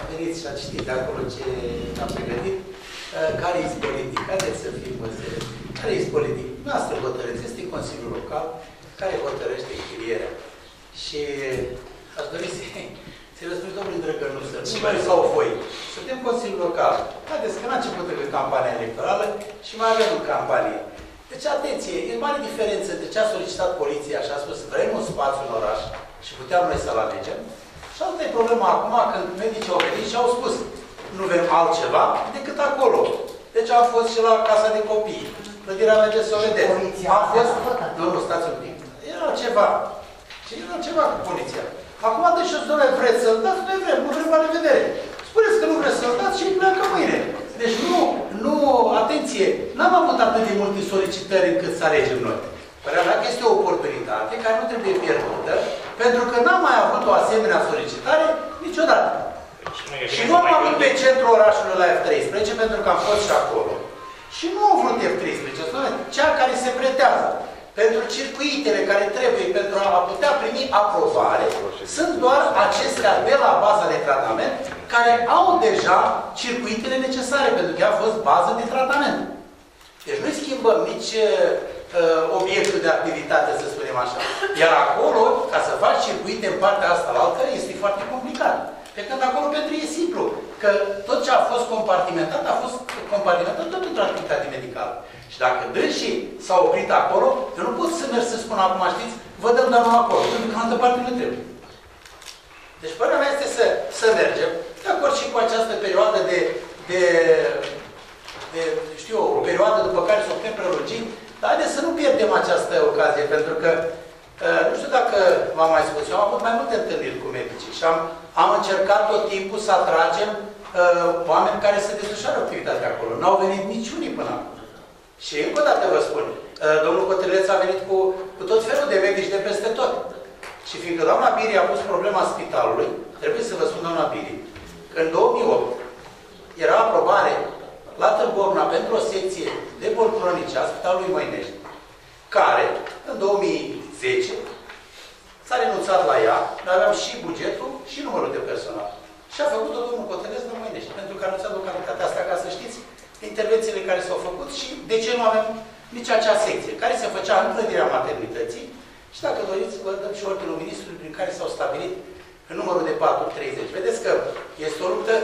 a venit și a citit de acolo ce a pregătit. Care-i politic? Haideți să fim măsuri. Care-i politic? Noastră hotărâți. Este Consiliul Local care hotărăște închirierea. Și aș dori să... Se răspunde, domnului Drăgănuță, numere sau foi. Suntem Consiliul Local. Haideți că n-a început încă campania electorală și mai avem o campanie. Deci, atenție, e mare diferență de ce a solicitat poliția și a spus vrem un spațiu în oraș și puteam noi să-l alegem. Și asta e problema acum când medicii au venit și au spus nu vrem altceva decât acolo. Deci a fost și la Casa de Copii. Plătirea mergeți să o vedeți. A fost... Nu, nu, stați un pic. Era ceva. Ce era ceva cu poliția. Acum, deși o zonă vreți să-l dați, noi vrem, nu vrem la revedere. Spuneți că nu vreți să-l dați și pleacă mâine. Deci nu, atenție, n-am avut atât de multe solicitări încât să alegem noi. Părerea mea că este o oportunitate care nu trebuie pierdută, pentru că n-am mai avut o asemenea solicitare niciodată. Și nu am avut pe centrul orașului la F13, pentru că am fost și acolo. Și nu am vrut F13, cea care se pretează. Pentru circuitele care trebuie pentru a putea primi aprobare, sunt doar acestea de la baza de tratament, care au deja circuitele necesare, pentru că a fost bază de tratament. Deci nu schimbăm nici obiectul de activitate, să spunem așa. Iar acolo, ca să faci circuite în partea asta la altă, este foarte complicat. Pe când acolo pentru e simplu, că tot ce a fost compartimentat tot într-o activitate medicală. Și dacă dânsii s-au oprit acolo, eu nu pot să merg să spun acum, știți, vă dăm doar acolo, pentru că altă parte nu trebuie. Deci până mai este să mergem, de acord și cu această perioadă de știu, o perioadă după care să o putem prelungi, dar haideți să nu pierdem această ocazie, pentru că nu știu dacă v-am mai spus, eu am avut mai multe întâlniri cu medicii și am încercat tot timpul să atragem oameni care se desfășoară activitatea acolo. N-au venit niciunii până acum. Și încă o dată vă spun, domnul Cotrileț a venit cu tot felul de medici de peste tot. Și fiindcă doamna Biri a pus problema spitalului, trebuie să vă spun, doamna Biri, că în 2008 era aprobare la Târgu-Orna pentru o secție de boli cronice a Spitalului Măinești, care în 2010 s-a renunțat la ea, dar aveam și bugetul și numărul de personal. Și a făcut-o domnul Cotelez de Măinești, pentru că a anunțat localitatea asta, ca să știți intervențiile care s-au făcut și de ce nu avem nici acea secție, care se făcea în clădirea maternității. Și dacă doriți, vă dăm și ordinul ministrului prin care s-au stabilit numărul de 430. Vedeți că este o luptă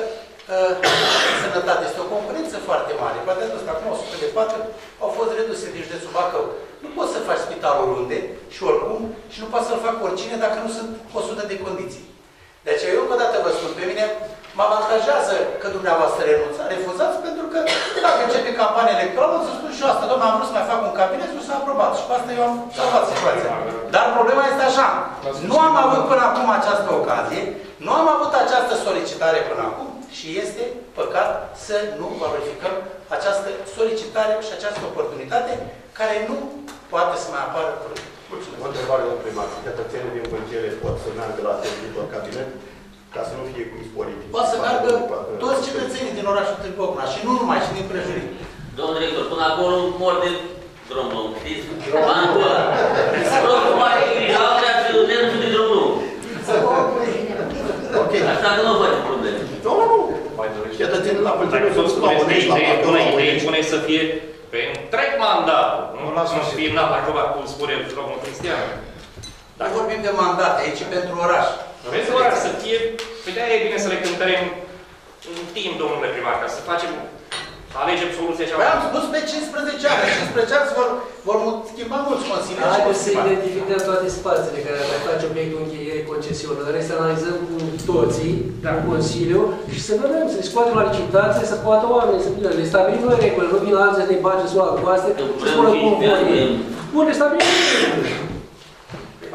de sănătate, este o concurență foarte mare. Poate ați văzut că acum 100 de patru au fost reduse din județul Bacău. Nu poți să faci spital oriunde și oricum și nu poți să-l fac oricine dacă nu sunt 100 de condiții. De aceea eu încă o dată vă spun, pe mine mă avantajează că dumneavoastră refuzați, pentru că dacă începe campania electorală, o să spun și eu asta, doamne, am vrut să mai fac un cabinet și s-a aprobat. Și cu asta eu am salvat situația. Dar problema este așa. Nu am avut până acum această ocazie, nu am avut această solicitare până acum și este păcat să nu valorificăm această solicitare și această oportunitate care nu poate să mai apară probleme. O întrebare, domnul primar. Cetățenii din Vâlcele pot să meargă la serviciu la cabinet ca să nu fie cu ispolitici. Pot să meargă toți cetățenii din orașul Târgu Ocna și nu numai, și din prejurii. Domnul director, până acolo mor de drum, domnul. Știți? Bancă. Vreau să fac grijă, alea și nu știu de drum, nu. Așa că nu facem probleme. Nu, nu. Cetățenii la Vâlcele sunt spune. Ideea pune să fie pe întreg mandatul. Nu să fie înalte acolo, cum spune domnul Cristian. Dar vorbim de mandate, aici pentru oraș. Vreți de oraș să fie... Păi de-aia e bine să le cântărim în timp, domnule primar, ca să facem... Alegem soluția cea mai... Păi am spus pe 15 ani. 15 ani vor schimba mulți consilieri. Haideți să identificăm toate spațiile care ar face obiectul încheierii concesionării, să analizăm cu toții, în Consiliu, și să vedem, să-i scoatem la licitație, să poată oamenii, să le stabilim noi reguli, nu vin alții să ne bage soa cu astea, să spună cum vor ei. Bun, le stabilim noi.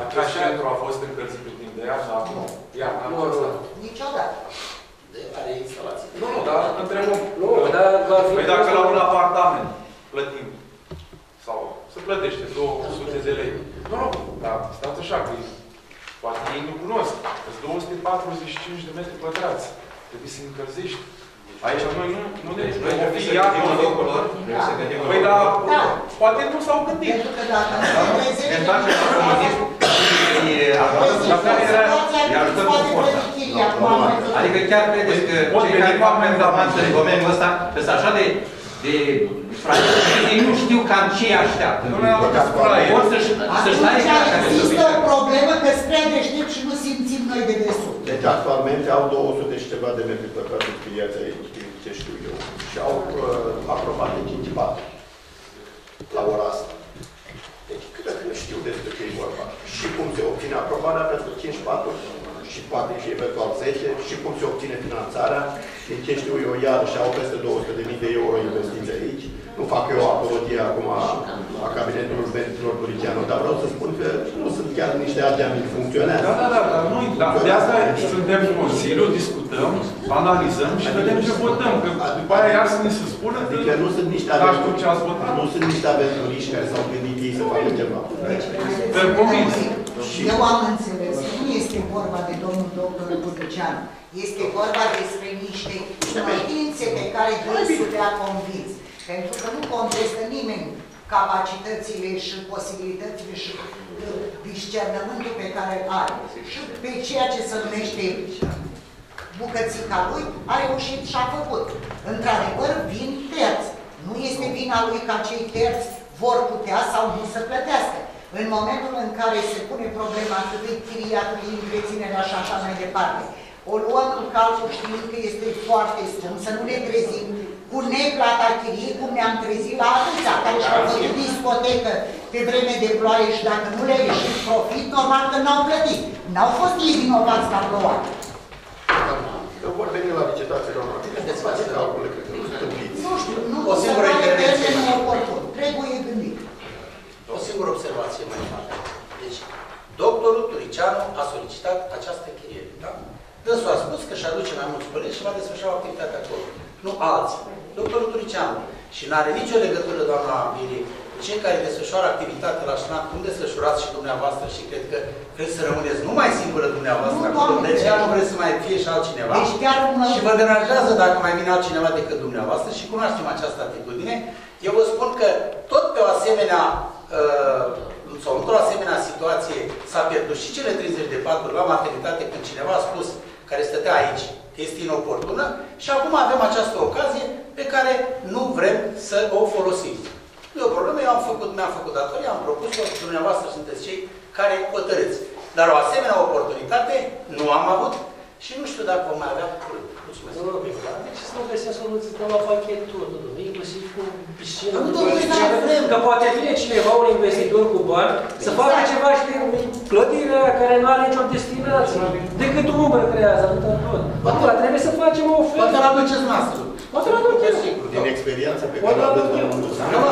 Acest centru a fost încălzit din de ea, dar nu. Ia, am încercat. Niciodată. Are instalații. Nu, nu, dar întrebăm. Păi dacă la un apartament plătim, sau se plătește 200 de lei. Nu, nu, dar stați așa, că poate ei nu cunosc. Sunt 245 de metri pătrați. Trebuie să încălzești. Aici noi nu ne gândim. Păi, dar poate nu s-au gândit. Pentru că dacă nu există... Adică chiar credeți că cei care fac reclamanță în domeniul ăsta sunt așa de fraierii, nu știu cam ce așteaptă. Există o problemă că spre deștept și nu simțim noi de desubt. Deci actualmente au 200 și ceva de metri pătrați în filiața ei, ce știu eu, și au aprobat de 54 la ora asta. Deci cred că știu despre ce e vorba. Și cum se obține aprobarea pentru 5-4 și poate și eventual 10 și cum se obține finanțarea. Din ce știu eu, iarăși au peste 200.000 de euro investiți aici. Nu fac eu apologie acum a Cabinetului Urbanilor Puricianu, dar vreau să spun că nu sunt chiar niște adeamici funcționează. Da, da, da, dar noi, de asta suntem în Consiliu, discutăm, analizăm și vedem ce votăm. Că după aia iar să ne se spună că nu sunt niște aventuriști care s-au gândit ei să facă ceva. Eu am înțeles. Nu este vorba de domnul doctor Buduceanu. Este vorba despre niște cunoștințe pe care dânsul le-a convins. Pentru că nu contestă nimeni capacitățile și posibilitățile și discernământul pe care are. Și pe ceea ce se numește bucățica lui, a reușit și a făcut. Într-adevăr, vin terți. Nu este vina lui ca cei terți vor putea sau nu să plătească. În momentul în care se pune problema atât de chiriatului, întreținerea și așa mai departe, o luăm în calcul știind că este foarte scump, să nu ne trezim cu neplata chiriei, cum ne-am trezit la atâția, care și-au făcut discotecă pe vreme de ploaie și dacă nu le-a ieșit profit, normal că n-au plătit. N-au fost ei vinovați ca plouat. Eu vor veni la licitație, doamna. Vedeți, faceți calcule, cred că nu sunt tâmpliți. Nu știu, nu, o singură intervenție nu o pot. Trebuie gândit. O singură observație mai mare. Deci, doctorul Turicianu a solicitat această chiriere, da? Dânsul a spus că își aduce mai mulți colegi și va desfășura activitatea acolo. Nu alții. Doctorul Turicianu. Și nu are nicio legătură, doamna Amiri, cei care desfășoară activitatea la șnac, cum desfășurați și dumneavoastră și cred că vreți să rămâneți numai singură dumneavoastră acolo. Deci ea nu vreți să mai fie și altcineva. Deci chiar și vă deranjează dacă mai vine altcineva decât dumneavoastră și cunoaștem această atitudine. Eu vă spun că tot pe o asemenea sau într-o asemenea situație s-a pierdut și cele 30 de paturi la maternitate când cineva a spus care stătea aici că este inoportună și acum avem această ocazie pe care nu vrem să o folosim. Nu e o problemă, eu mi-am făcut datoria, am propus-o, dumneavoastră sunteți cei care hotărâți. Dar o asemenea oportunitate nu am avut și nu știu dacă vom mai avea curând. Mulțumesc. Deci să nu găsim soluții de la pachetul, inclusiv cu piscină. Că poate vine cineva, un investitor cu bani, să facă ceva și de clădirea care nu are nicio destinație. Decât o umbră creează, atâta tot. Acum, trebuie să facem o ofertă. Poate la duceți noastră. Poate la duceți. Din experiență pe care l-a dat domnul Lusa. Domnul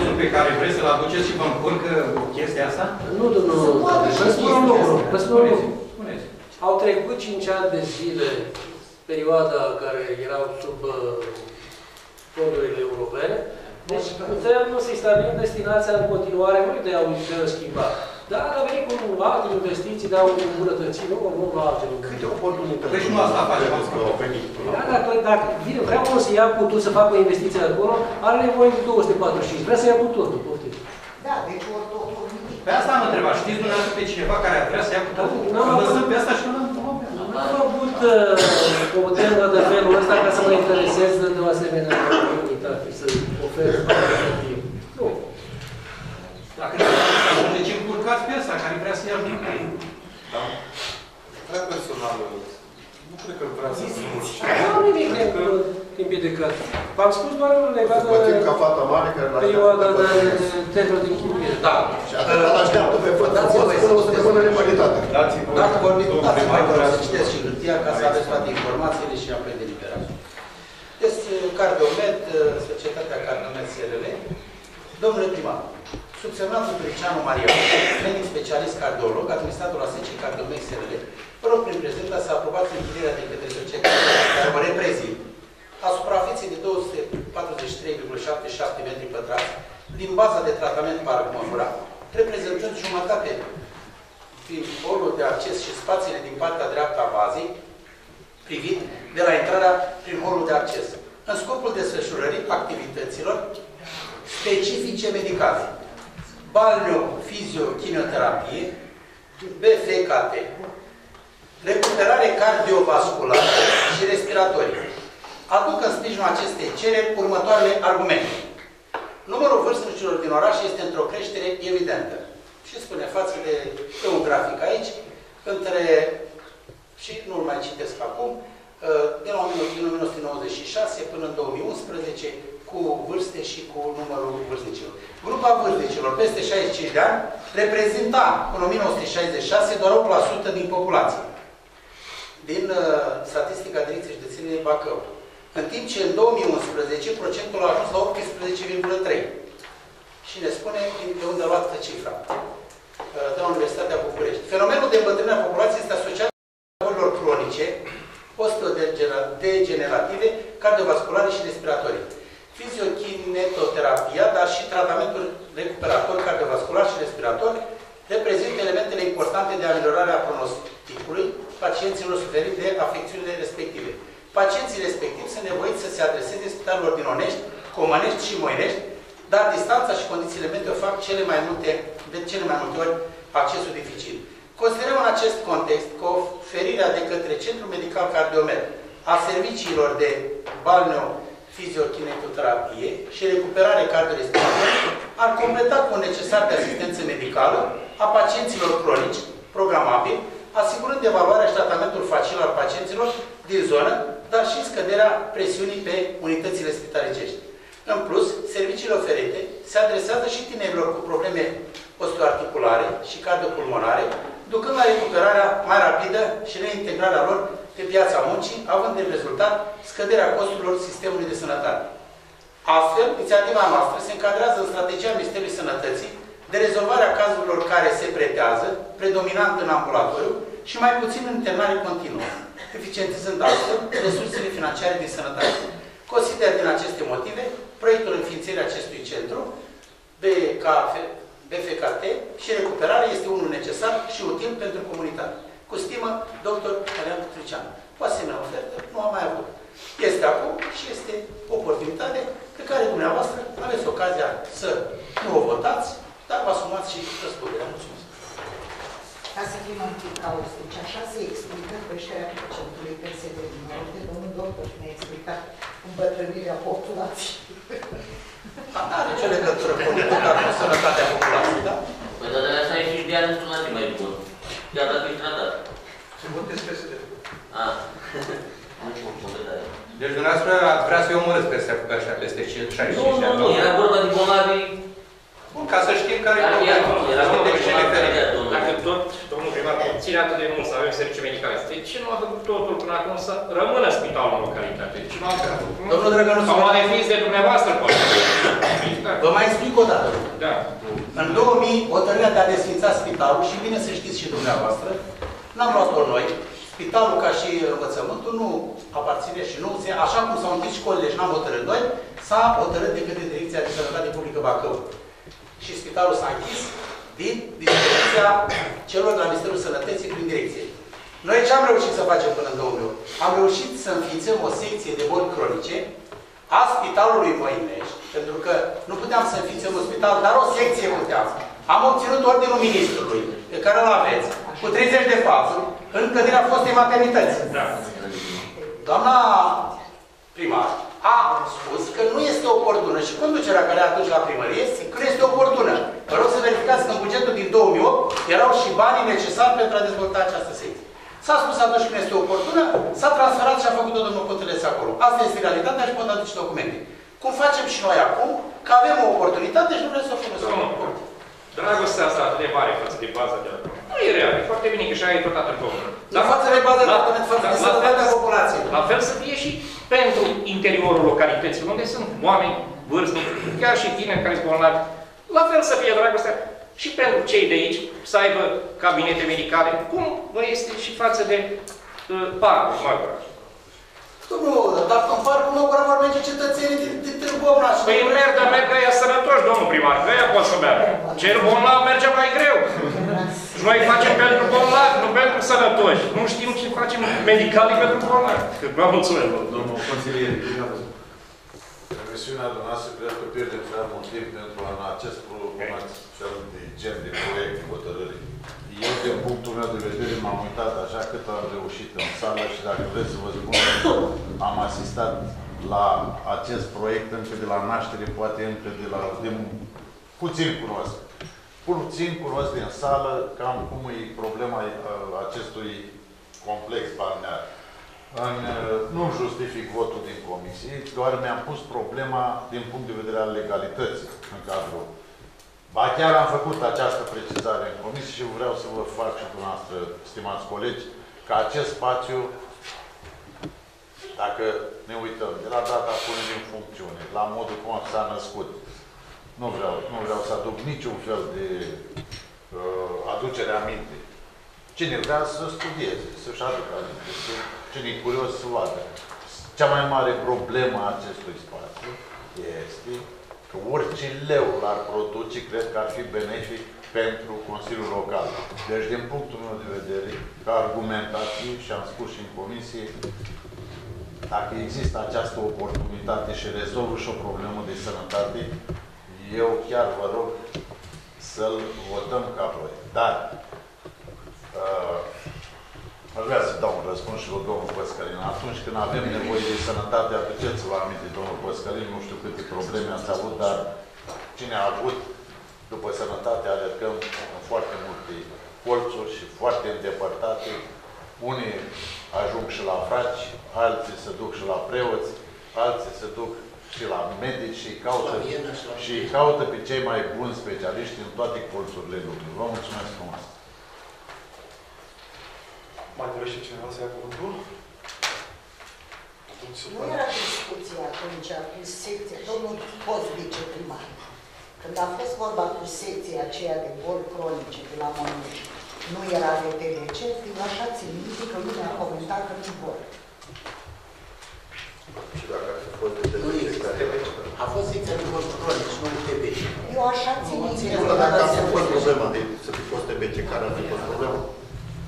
Lusa pe care vreți să-l aduceți și vă încurcă chestia asta? Nu, domnul Lusa. Răspun un lucru. Au trecut 5 ani de zile, perioada care erau sub fondurile europene, deci putem să-i stabilim destinația în continuare, nu de a schimba. Dar a venit cu un alt investiții, dar un îmbunătății, nu la altele. Câte oportunități. Deci nu asta face o venită. Dacă vrea unul să ia putul să facă investiția acolo, are nevoie de 245. Vrea să ia cu totul, poftim. Da, deci ori totul. Pe asta am întrebat. Știți dumneavoastră pe cineva care ar vrea să ia cu totul? Am văzut pe asta și nu l-am întrebat. Nu am avut o temă de felul ăsta ca să mă interesez de o asemenea oportunitate și să-i ofer alternativ. Nu. Dacă nu deci încurcați pe ăsta care vrea să ia lucruri. Da. Prea personal, nu cred că vrea să mulți. Nu am nimic împiedicat. V-am spus doar legat de perioada de teatru din Chimie. Da. Și atâta l-așteaptă pe fătă. Dați vorbit, dați mai vreau să citeți și hârtia ca să aveți toate informațiile și apoi deliberați. Este Cardiomed, Societatea Cardiomed SRL. Domnule primar, subsemnatul Turicianu Marian, medic specialist cardiolog, administrator la SC Cardiomed SRL, vă rog prin prezenta să aprobați închirierea de către societatea care vă reprezint a suprafeței de 243,77 m2 din baza de tratament paracomodular, reprezentând jumătate din polul de acces și spațiile din partea dreaptă a bazei, privit de la intrarea prin holul de acces, în scopul desfășurării activităților specifice medicale, balneo-fiziochimioterapie, BFKT, recuperare cardiovasculară și respiratorie. Aduc în sprijinul acestei cereri următoarele argumente. Numărul vârstnicilor din oraș este într-o creștere evidentă. Și spune față de un grafic aici, între, și nu-l mai citesc acum, din 1996 până în 2011, cu vârste și cu numărul vârstnicilor. Grupa vârstnicilor peste 65 de ani reprezenta în 1966 doar 8% din populație. Din statistica Direcției Județene Bacău. În timp ce în 2011 procentul a ajuns la 18,3. Și ne spune de unde a luat cifra. De la Universitatea București. Fenomenul de îmbătrânire a populației este asociat cu bolilor cronice, osteodegenerative, cardiovasculare și respiratorii. Fiziokinetoterapia, dar și tratamentul recuperator cardiovascular și respirator reprezintă elementele importante de ameliorare a pronosticului pacienților suferind de afecțiunile respective. Pacienții respectivi sunt nevoiți să se adreseze spitalelor din Onești, Comănești și Moinești, dar distanța și condițiile meteo fac de cele mai multe ori accesul dificil. Considerăm în acest context că oferirea de către Centrul Medical Cardiomed a serviciilor de balneo-fiziokinetoterapie și recuperare cardiorespiratorie ar completa cu necesar de asistență medicală a pacienților cronici, programabili, asigurând evaluarea și tratamentul facil al pacienților din zonă, dar și scăderea presiunii pe unitățile spitalicești. În plus, serviciile oferite se adresează și tinerilor cu probleme osteoarticulare și cardiopulmonare, ducând la recuperarea mai rapidă și reintegrarea lor pe piața muncii, având de rezultat scăderea costurilor sistemului de sănătate. Astfel, inițiativa noastră se încadrează în strategia Ministerului Sănătății de rezolvarea cazurilor care se pretează, predominant în ambulatoriu, și mai puțin în internare continuă, eficientizând astfel resursele financiare din sănătate. Consider din aceste motive proiectul înființării acestui centru, BFKT și recuperare este unul necesar și util pentru comunitate. Cu stimă, dr. Călian Petricianu. O asemenea ofertă nu am mai avut. Este acum și este o oportunitate pe care dumneavoastră aveți ocazia să nu o votați, dar vă asumați și răspunderea. Mulțumesc! Ca să fim un pic caustici, așa se explică creșterea procentului PSD din Nord. Domnul doctor ne-a explicat îmbătrânirea populației. Are ce legătură politica cu sănătatea populației, da? Păi, dar de asta e 5 de ani într-un an mai bun. Iar dacă e tratat. Se votez PSD. Ah. Deci, dumneavoastră, ați vrea să-i omorâți PSD cu așa peste 65 ani. Nu, era vorba de bolnavii. Bun, ca să știm care e problema. Dacă tot, domnul primar, ține atât de mult să avem servicii medicale, de ce nu a făcut totul până acum să rămână spitalul în localitate? De ce nu a făcut? Domnul Drăgănu, sau la definiție de dumneavoastră, poate. Vă mai explic o dată. Da. În 2000, hotărârea de a desfința spitalul, și bine să știți și dumneavoastră, n-am luat-o noi. Spitalul, ca și învățământul, nu aparține și nu se... Așa cum s-au închis școlile și n-am hotărât noi, s-a hotărât de către Direcția de Sănătate Publică Bacău. Și spitalul s-a închis din dispoziția celor de la Ministerul Sănătății prin direcție. Noi ce am reușit să facem până în 2008? Am reușit să înființăm o secție de boli cronice a Spitalului Moinești, pentru că nu puteam să înființăm un spital, dar o secție puteam. Am obținut ordinul ministrului, pe care îl aveți, cu 30 de fazuri, în clădirea fostei maternități. Doamna primar a spus că nu este oportună și conducerea care a atunci la primărie nu este oportună. Vă rog să verificați că în bugetul din 2008 erau și banii necesari pentru a dezvolta această secție. S-a spus atunci că nu este oportună, s-a transferat și a făcut-o domnul Cotelescu acolo. Asta este realitatea și pot aduce documente. Cum facem și noi acum, că avem o oportunitate și nu vrem să o folosim. Dragostea asta atât de mare față de baza de acolo. Nu e real, e foarte bine că și-a tot atât comună. Dar față de baza de acolo, față de sănătatea populației. La fel să fie și pentru interiorul localității, unde sunt oameni vârstnici, chiar și tineri care sunt bolnavi. La fel să fie, dragostea, și pentru cei de aici, să aibă cabinete medicale, cum vă este și față de parcul Magura. Domnul, dar în parcul Magura vor merge cetățenii din Târgu Omnaș. Păi merg, dar merg că ea sănătoși, domnul primar, că ea poate să meargă. Cel bolnav merge mai greu. Și noi facem pentru bolnavi, nu pentru sănătoși. Nu știm ce facem medicalii pentru bolnavi. Vă mulțumesc, domnul consilier. Misiunea dumneavoastră cred că pierdem prea mult timp pentru acest gen de proiect de hotărâri. Eu, din punctul meu de vedere, m-am uitat așa cât am reușit în sală și dacă vreți să vă spun, am asistat la acest proiect încă de la naștere, poate încă de la... puțin cunosc. Puțin cunosc din sală cam cum e problema acestui complex balnear. Nu justific votul din comisie, doar mi-am pus problema din punct de vedere al legalității în cadrul. Ba chiar am făcut această precizare în comisie și vreau să vă fac și dumneavoastră, stimați colegi, că acest spațiu, dacă ne uităm, de la data punerii în funcțiune, la modul cum s-a născut, nu vreau să aduc niciun fel de aducere aminte. Cine vrea să studieze, să-și aducă aminte, cine e curios să vadă. Cea mai mare problemă a acestui spațiu este că orice leu l-ar produce, cred că ar fi benefic pentru Consiliul Local. Deci, din punctul meu de vedere, ca argumentație, și am spus și în comisie, dacă există această oportunitate și rezolvă și o problemă de sănătate, eu chiar vă rog să-l votăm ca proiect. Dar aș vrea să dau un răspuns și lui domnul Păscălin. Atunci când avem nevoie de sănătate, aduceți-vă aminte, domnul Păscălin, nu știu câte probleme ați avut, dar cine a avut, după sănătate alergăm în foarte multe colțuri și foarte îndepărtate. Unii ajung și la fraci, alții se duc și la preoți, alții se duc și la medici și caută pe cei mai buni specialiști în toate colțurile lumii. Vă mulțumesc frumos! Mai dorește cineva să ia cuvântul? Nu era discuție atunci cu secția, domnul fost viceprimar. Când a fost vorba cu secția aceea de boli cronice de la Mănuși, nu era de TVC, fiind așa ținut că lumea a comentat că nu vor. Și dacă a fost de TVC, a fost secția de boli cronice, nu de TVC. Eu așa ținut că dacă a fost problema de să fi fost TVC, care ar fi fost problema?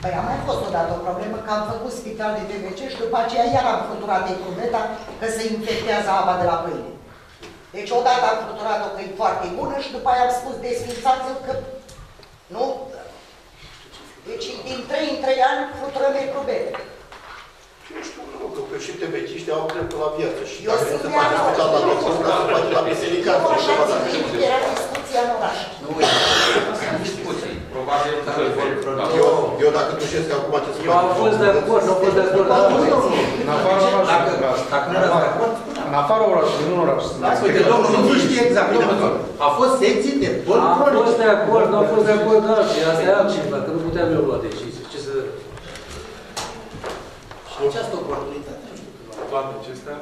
Păi a mai fost odată o problemă, că am făcut spital de TBC și după aceea iar am fluturat de cruveta că se infectează apa de la pâine. Deci odată am fluturat-o că e foarte bună și după aia am spus desfințați-l că... Nu? Deci din 3 în 3 ani fluturăm de cruvete. Eu știu, nu, că și TBC-iștii au dreptul la viață și dacă nu se poate făcut la viață, nu se poate la biserică. Nu așa ținut, era discuția în oraș. Nu, discuții. Probabil că eu dacă dușesc acum acest lucru... Eu am fost de acord, nu am fost de acord. Dacă nu erați de acord... În afară orașului, nu în oraș. Uite, domnul, nu știe exact. A fost secții de boli cronice. Am fost de acord, nu am fost de acord, dar asta e altceva, că nu puteam eu lua decizii. Ce să... Și această oportunitate. Toate acestea,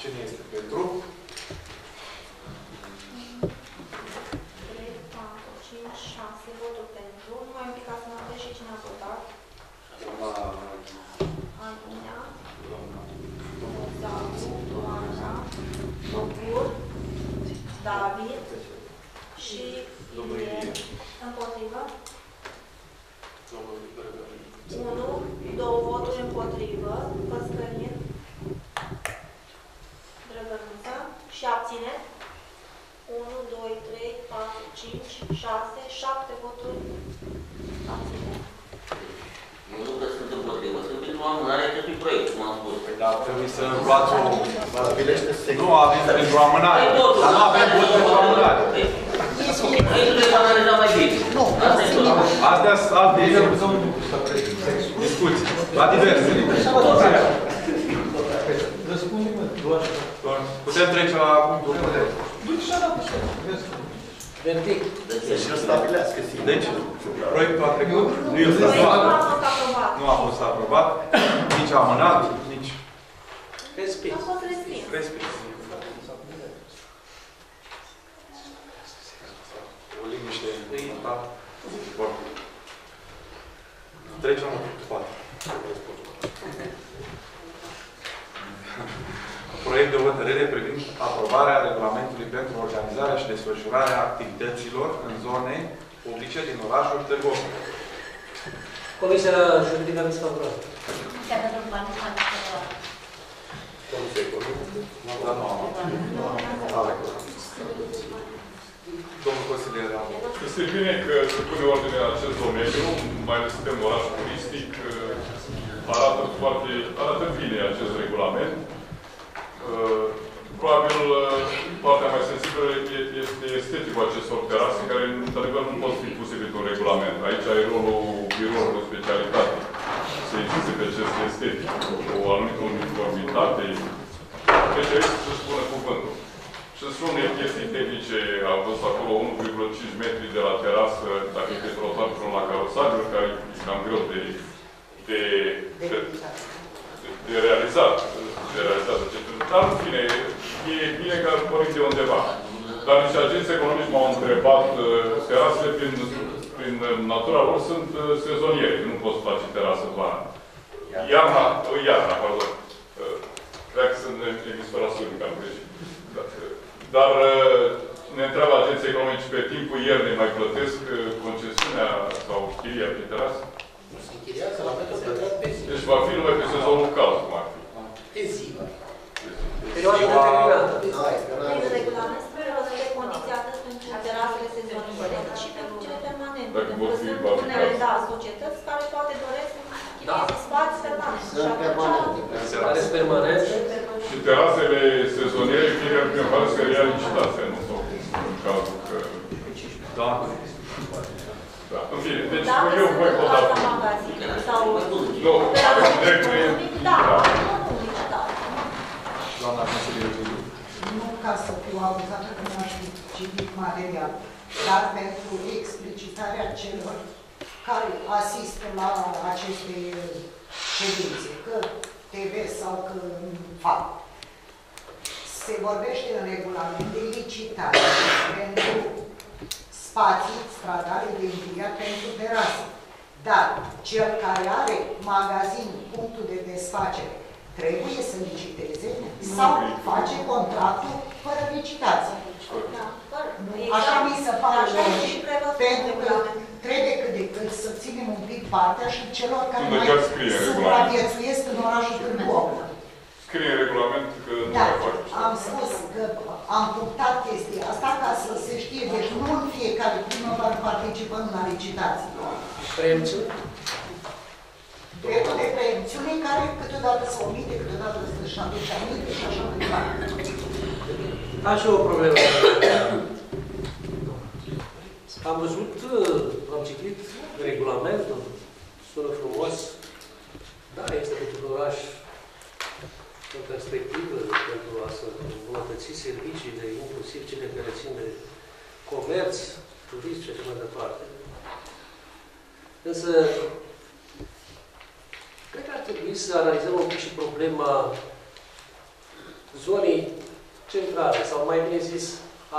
cine este pentru? David și Ilie. Împotrivă? 1, 2 voturi împotrivă. Păscărin. Drăgăniță. Și abține. 1, 2, 3, 4, 5, 6, 7 voturi. Abține. Nu că sunt împotrivă. Sunt pentru amânarea acestui proiect, cum am spus. Păi da, trebuie să luați o... Nu avem pentru amânare. Dar nu avem vot pentru amânare. Aici nu este amânarea mai bine. Nu. Astea sunt alte. Discuții. La diverse. Răspunde-mă. Putem trece la punctul următor. Du-te și arată și arată. Verdict. Deci îl stabilească singur. Deci, proiectul a trecut, nu este aprobat. Nu a fost aprobat, nici amânat, nici... Respins. A fost respins. Respins. O liniște. Bun. Trecem la punctul 4. Proiect de hotărâre privind aprobarea regulamentului pentru organizarea și desfășurarea activităților în zone publice din orașul Târgu Ovidiu. Comisia juridică a desfășurat. Comisia pentru planul a desfășurat. Comisia economică? Da, nu am. Domnul consilier, am. Este bine că se pune ordine în acest domeniu, mai ales suntem oraș turistic, arată bine acest regulament. Probabil partea mai sensibilă este esteticul acestor terase, care într-adevăr nu pot fi puse într-un regulament. Aici e rolul specialității să existe pe acest estetic, o anumită uniformitate. Specialist să-și spună cuvântul. Și spune chestii tehnice, a fost acolo 1,5 metri de la terasă, dacă e pe trotuar până la carosabil, care e cam greu de realizat. Dar, în fine, e bine că pornim de undeva. Dar niște agenți economici m-au întrebat, terasele, prin natura lor, sunt sezoniere. Nu poți face terasă vara. Iarna, pardon. Cred că sunt emisferasuri, cam greșit. Dar ne întreabă agenții economici, pe timpul iernii mai plătesc concesiunea sau chiria pe terasă? Nu se chiriază la metru pătrat pe zi. Deci va fi numai pe sezonul cald, cum ar fi. Pe zi, va fi. Perioada determinată. Prin regulament se prevăzute condiții atât pentru terasele sezoniere, cât și pentru cele permanente. Sunt unele societăți care poate doresc chirieze spații permanente. Sunt permanente. Terase permanente. Și terasele sezoniere, chiar că îmi pare să ia licitația, nu? În cazul că... Da. Da, în fine, deci eu voi vota. Dacă sunt magazinele sau... Nu, da, publice, da. Doamna Consiliului. Nu ca să fiu abuzată că nu aș fi citit material, dar pentru explicitarea celor care asistă la aceste ședințe, că TV sau că fac. Se vorbește în regulament de licitație pentru spații stradale de închiriat pentru terasă. Dar cel care are magazin, punctul de desfacere, trebuie să liciteze sau face contractul fără licitație. Așa mi se pare logic, pentru că trebuie cât de cât să ținem un pic partea și celor care mai supraviețuiesc în orașul Târgu Ocna. Scrie în regulament că nu mai face. Am spus că am punctat chestia asta ca să se știe. Deci nu în fiecare primăvară participăm la licitații. Preemțiune? Dreptul de preemțiune care câteodată se omite, câteodată se aduce aminte și așa mai departe. Așa o problemă. Am văzut, am citit regulamentul, sună frumos. Da, este pentru oraș. În perspectivă, pentru a se îmbunătăți serviciile, inclusiv cele care țin de comerț, turism și așa mai departe. Însă, cred că ar trebui să analizăm un pic și problema zonei centrale, sau mai bine zis,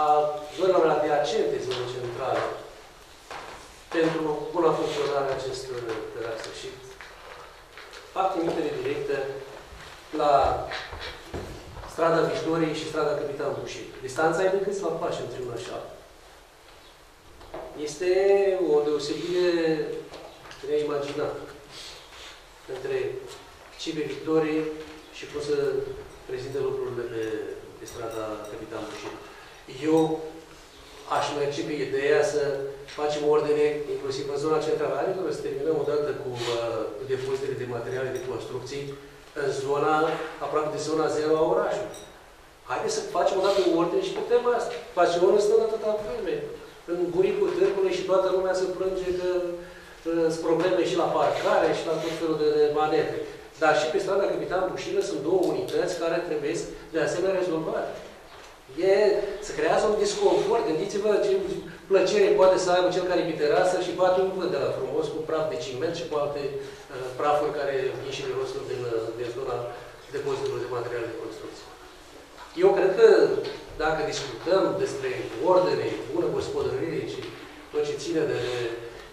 a zonelor adiacente zonei centrale, pentru buna funcționare a acestor terase și activitățile directe la strada Victoriei și strada Capitan Bușii. Distanța e de câțiva pași între una și alta. Este o deosebire neimaginată între Cibe Victoriei și cum se prezinte lucrurile pe strada Capitan Bușii. Eu aș merge pe ideea să facem ordine, inclusiv în zona centrală, adică să terminăm odată cu depozitele de materiale de construcții, în zona, aproape de zona 0 a orașului. Haideți să facem o dată ordine și putem asta. Pasionul stă de atâta vreme. În buricul târgului și toată lumea se plânge că sunt probleme și la parcare și la tot felul de manevre. Dar și pe strada Capitan Bușină sunt două unități care trebuie de asemenea rezolvate. Se creează un disconfort. Gândiți-vă ce plăcere poate să aibă cel care e pe terasă și bate un vânt de la frumos cu praf de ciment și cu alte prafuri care vin și mirosul din zona depozitelor de materiale de construcție. Eu cred că dacă discutăm despre ordine, bună gospodărie și tot ce ține de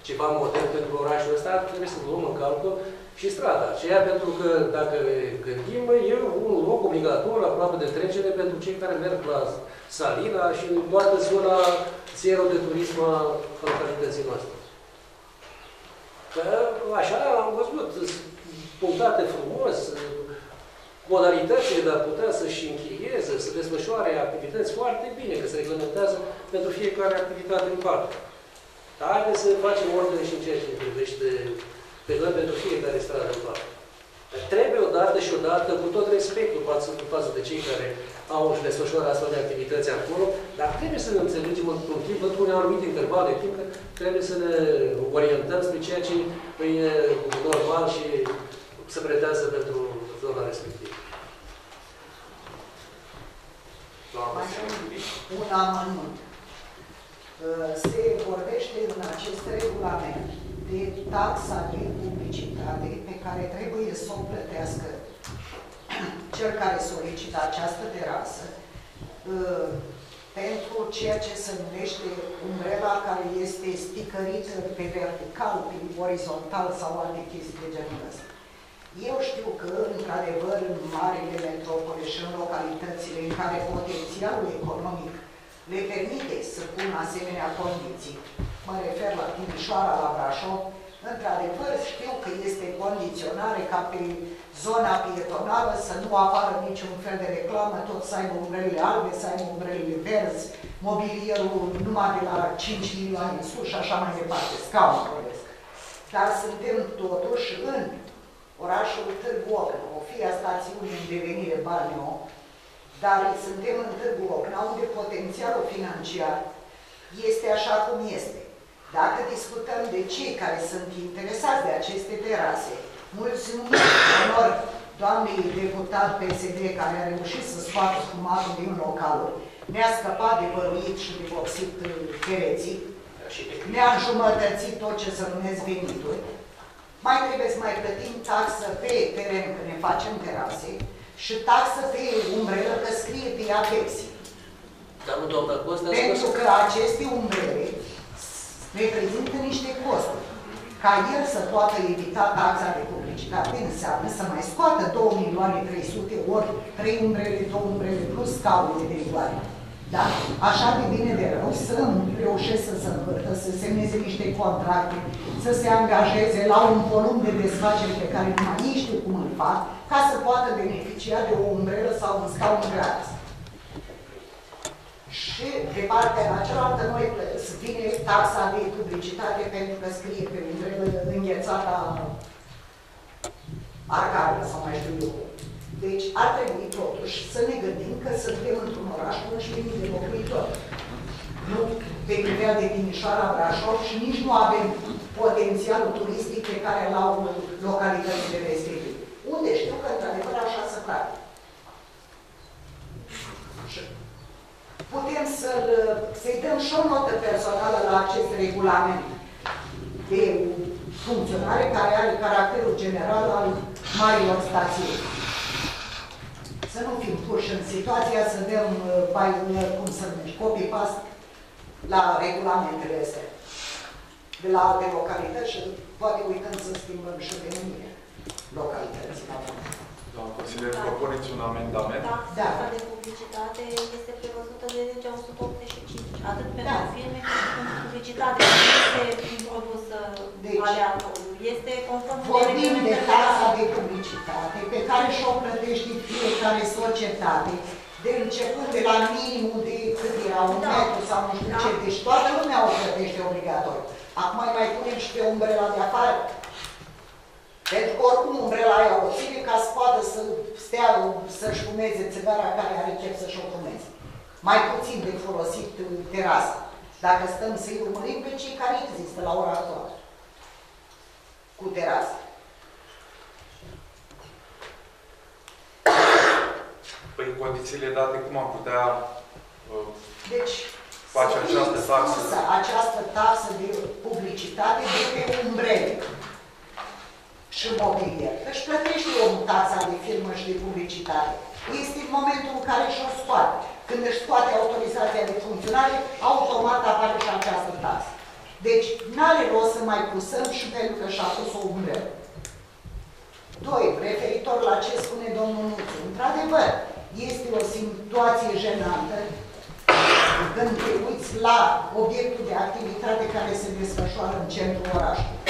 ceva model pentru orașul ăsta, trebuie să luăm în calcul și strada aceea, pentru că dacă gândim, e un loc obligatoriu aproape de trecere pentru cei care merg la Salina și în toată zona zero de turism a localității noastre. Că așa am văzut, punctate frumos, modalitățile de a putea să-și închirieze, să desfășoare activități foarte bine, că se reglementează pentru fiecare activitate în parte. Dar haideți să facem ordine și în ceea ce ne privește pe noi pentru fiecare stradă în parte. Trebuie odată și odată, cu tot respectul față de cei care au și desfășoară astfel de activități acolo, dar trebuie să ne înțelegem într-un timp, într-un anumit interval de timp, că trebuie să ne orientăm spre ceea ce e normal și se pretează pentru zona respectivă. Un amănunt. Se vorbește în acest regulament de taxa de publicitate pe care trebuie să o plătească cel care solicită această terasă pentru ceea ce se numește umbrela care este sticărită pe vertical, pe orizontal sau alte chestii de genul ăsta. Eu știu că, într-adevăr, în marile metropole și în localitățile în care potențialul economic le permite să pună asemenea condiții, mă refer la Timișoara, la Brașov, într-adevăr știu că este condiționare ca pe zona pietonală să nu apară niciun fel de reclamă, tot să aibă umbrelele albe, să aibă umbrelele verzi, mobilierul numai de la 5 milioane în sus și așa mai departe, scaunul vorbesc. Dar suntem totuși în orașul Târgu Ocna, o fie a stațiunii în devenire Balneo, dar suntem în Târgu Ocna, unde potențialul financiar este așa cum este. Dacă discutăm de cei care sunt interesați de aceste terase, mulțumim unor doamnei deputat PSD care a reușit să scoată spumatul din localul, ne-a scăpat de băruit și de vopsit pereții, ne-a înjumătățit tot ce se numesc venituri, mai trebuie să mai plătim taxă pe teren când ne facem terase și taxă pe umbrelă că scrie pe ea Pepsi. Pentru că aceste umbrele reprezintă niște costuri. Ca el să poată evita taxa de publicitate înseamnă să mai scoată 2.300.000 ori 3 umbrele, 2 umbrele plus scaune de igoare. Dar așa de bine de rău să nu reușesc să se învârtă, să semneze niște contracte, să se angajeze la un volum de desfaceri pe care nu știu cum îl fac, ca să poată beneficia de o umbrelă sau un scaun gratis. Și de partea acealaltă noi vine taxa de publicitate pentru că scrie pe umbrelă înghețata Arcadă sau mai știu eu. Deci ar trebui totuși să ne gândim că suntem într-un oraș cu 11.000 de locuitori. Nu pe nivel de Timișoara, Brașov și nici nu avem potențialul turistic pe care l-au localitățile respective. Unde știu că într-adevăr așa se practică. Putem să-i dăm și o notă personală la acest regulament de funcționare care are caracterul general al marilor stației. Să nu fim puși în situația să dăm copy-paste la regulamentele astea de la alte localități și poate uităm să schimbăm și de numire localității. Doamna consilier, propuneți un amendament? Da. Taxa de publicitate este prevăzută de legea 185, atât pentru firme cât și pentru publicitate. Nu este introdusă aleatoriu. Este conform de vorbim de taxa de publicitate pe care și-o plătește fiecare societate, de început de la minimul de cât era un metru sau nu știu ce, deci toată lumea o plătește obligatoriu. Acum mai punem și pe umbrela de afară. Pentru că oricum umbrela aia o ține ca să poată să stea, să-și fumeze țigara care are chef să-și o fumeze. Mai puțin de folosit terasa. Dacă stăm să-i urmărim pe cei care există la ora actuală. Cu terasă. Păi, în condițiile date, cum am putea face această taxă? Deci, această taxă de publicitate de pe umbrele și mobilier. Își plătește omul taxa de firmă și de publicitate. Este în momentul în care și-o scoate. Când își scoate autorizația de funcționare, automat apare și această taxă. Deci, n-are rost să mai pusăm și pentru că și-a pus o umbrelă. 2. Referitor la ce spune domnul Nuțu. Într-adevăr, este o situație jenantă când te uiți la obiectul de activitate care se desfășoară în centrul orașului.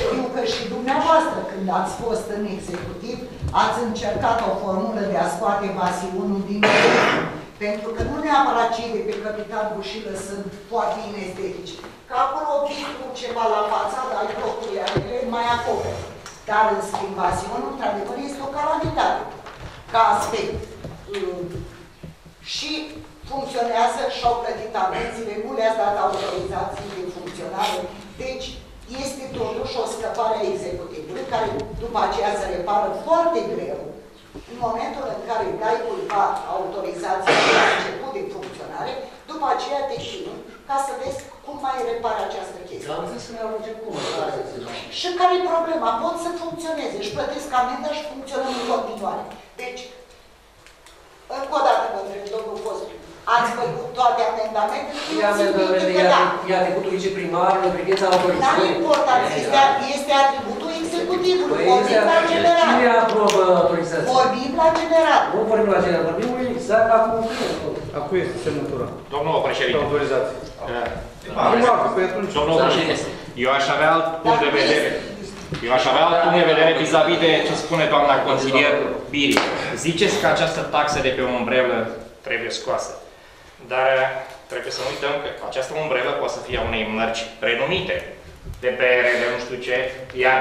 Știu că și dumneavoastră, când ați fost în executiv, ați încercat o formulă de a scoate Vasiunul din urmă. Pentru că nu neapărat cei de pe Capitan Bușilă sunt foarte inestetici. Că acolo obiectul ceva la fațada al blocului ale mai acoperă. Dar în schimb, Vasionul, într-adevăr, este o calamitate ca aspect. Și funcționează și-au plătit atențiile, nu le-ați dat autorizații de funcționare. Deci, este totuși o scăpare a executivului, care după aceea se repară foarte greu. În momentul în care îi dai cuiva autorizația de la început de funcționare, după aceea te chinui ca să vezi cum mai repari această chestie. Am zis să ne ajungem cum. Și care e problema? Pot să funcționeze. Își plătesc amenda și funcționăm în continuare. Deci, încă o dată vă întreb, domnul Foscu, ați făcut toate amendamentele? E atributul viceprimarului în privința autorității. Dar important, este atributul executivului. Vorbim la general. Cine aprobă autorizația? Vorbim la general. Nu vorbim la general, vorbim exact la concurs. Acu este semnătura. Domnul președinte. Autorizați. Domnul președinte, eu aș avea alt punct de vedere. Eu aș avea alt punct de vedere vis-a-vis de ce spune doamna consilier Biri. Ziceți că această taxă de pe umbrelă trebuie scoasă. Dar trebuie să nu uităm că această umbrelă poate să fie a unei mărci renumite. De PR, de nu știu ce. Iar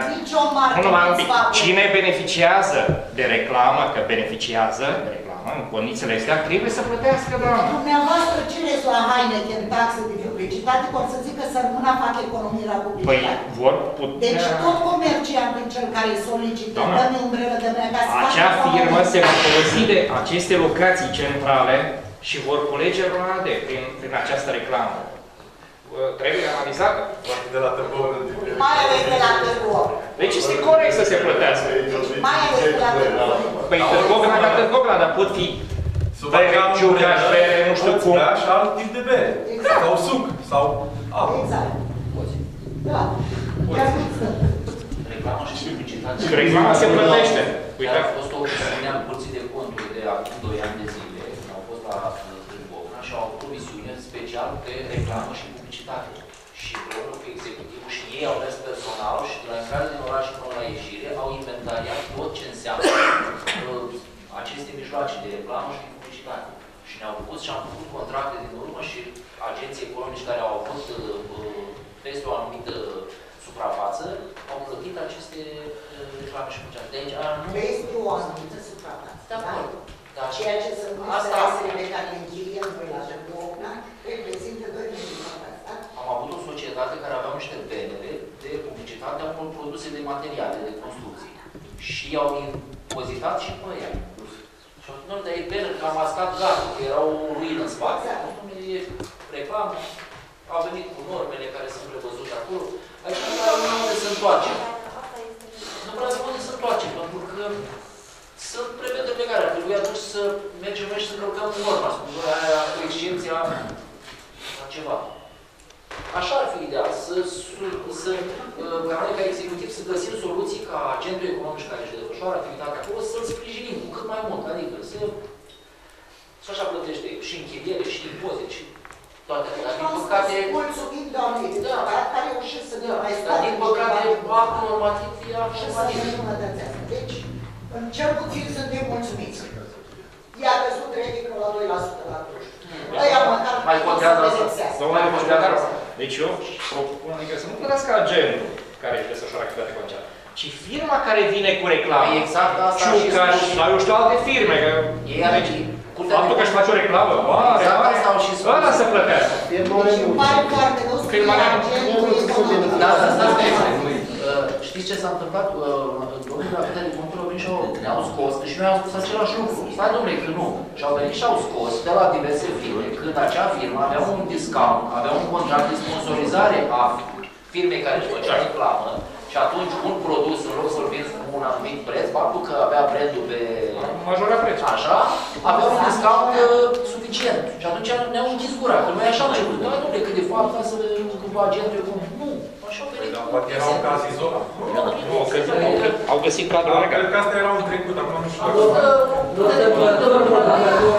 cine beneficiază de reclamă, că beneficiază de reclamă, în condițiile astea, trebuie să plătească, doamnă. Dumneavoastră cereți la Heineken taxă de publicitate, cum să zic că sărmâna fac economii la publicitate. Păi vor putea... Deci tot comerciantul cel care îi solicită, dă-mi umbrelă de mea ca să facă... Acea firmă se va folosi de aceste locații centrale și vor culege roade prin această reclamă. Trebuie analizată? De la Târgoul. Mai ales de la Târgoul. Deci este corect să se plătească. Mai ales de la Târgoul. Păi Târgoul la Târgoul, dar pot fi... bere, ciugaș, bere, nu știu cum. Și alt tip de bere. Sau suc, sau apă. Exact. Da. Reclama și publicitatea. Reclama se plătește. Chiar a fost o opțiune în Curții de Conturi de acum 2 ani de zile. Au fost la Târgoul și au avut o misiune special de reclamă și publicitate. Și vreau că executivul și ei au mers personal și de la intrare din oraș până la ieșire au inventariat tot ce înseamnă aceste mijloace de reclamă și publicitate. Și ne-au pus și am făcut contracte din urmă și agenții economici care au avut peste o anumită suprafață au plătit aceste reclame și publicitate. Deci, peste o anumită suprafață. Da, da. Ceea ce sunt niște asele care închirie în vârșul de 8 ani, reprezintă 2.000 da? Am avut o societate care avea niște venere de publicitate a unor produse de materiale, de construcții. Și au impozitat și pe ea. Și au spus, dar e bine că am ascat gardul, că era o ruină în spate. Acum e reclamă, a venit cu normele care sunt prevăzute acolo. Aici nu prea unde se întoarce. Nu prea unde se întoarce, pentru că sunt prevederi pe care ar trebui atunci să mergem noi și să călcăm norma, spunându-le aia cu excepția la ceva. Așa ar fi ideal, ca executiv să găsim soluții ca agentul economic care își desfășoară activitatea acolo să-l sprijinim cu cât mai mult, adică și așa plătește și închiriere, și impozite, și toate acestea. Din păcate... Mulțumim, doamne, a reușit să ne mai scoate. Din păcate, actul normativ e așa să ne îmbunătățească. Deci, în cel puțin suntem mulțumiți. Ea a căzut ridică la 2% la toți. Mai contează asta. Deci eu propun adică să nu plătească agentul care își desfășoară activitatea comercială, ci firma care vine cu reclamă. Exact asta și spune. Sau eu știu alte firme. Faptul că își face o reclamă, mare, mare, ăla se plătească. Deci îmi pare foarte rău că agentul... Da, da, da. Știți ce s-a întâmplat? Domnul la putere de contură au venit și ne-au scos, și noi am spus același lucru. Stai, domnule, că nu. Și au venit și au scos de la diverse firme, când acea firmă avea un discount, avea un contract de sponsorizare a firmei care își făcea reclamă, și atunci un produs, în loc să-l vinzi cu un anumit preț, faptul că avea brandul pe... Majorea preț. Așa, avea un discount suficient. Și atunci ne-au închis gura, că nu e așa mai mult. Da, domnule, că de fapt, ca să cumva agentul cum... Nu. Dar poate era un caz izolat. Nu, au găsit cadrul legal. Cred că asta era un trecut, acum nu știu. Nu se plătă, nu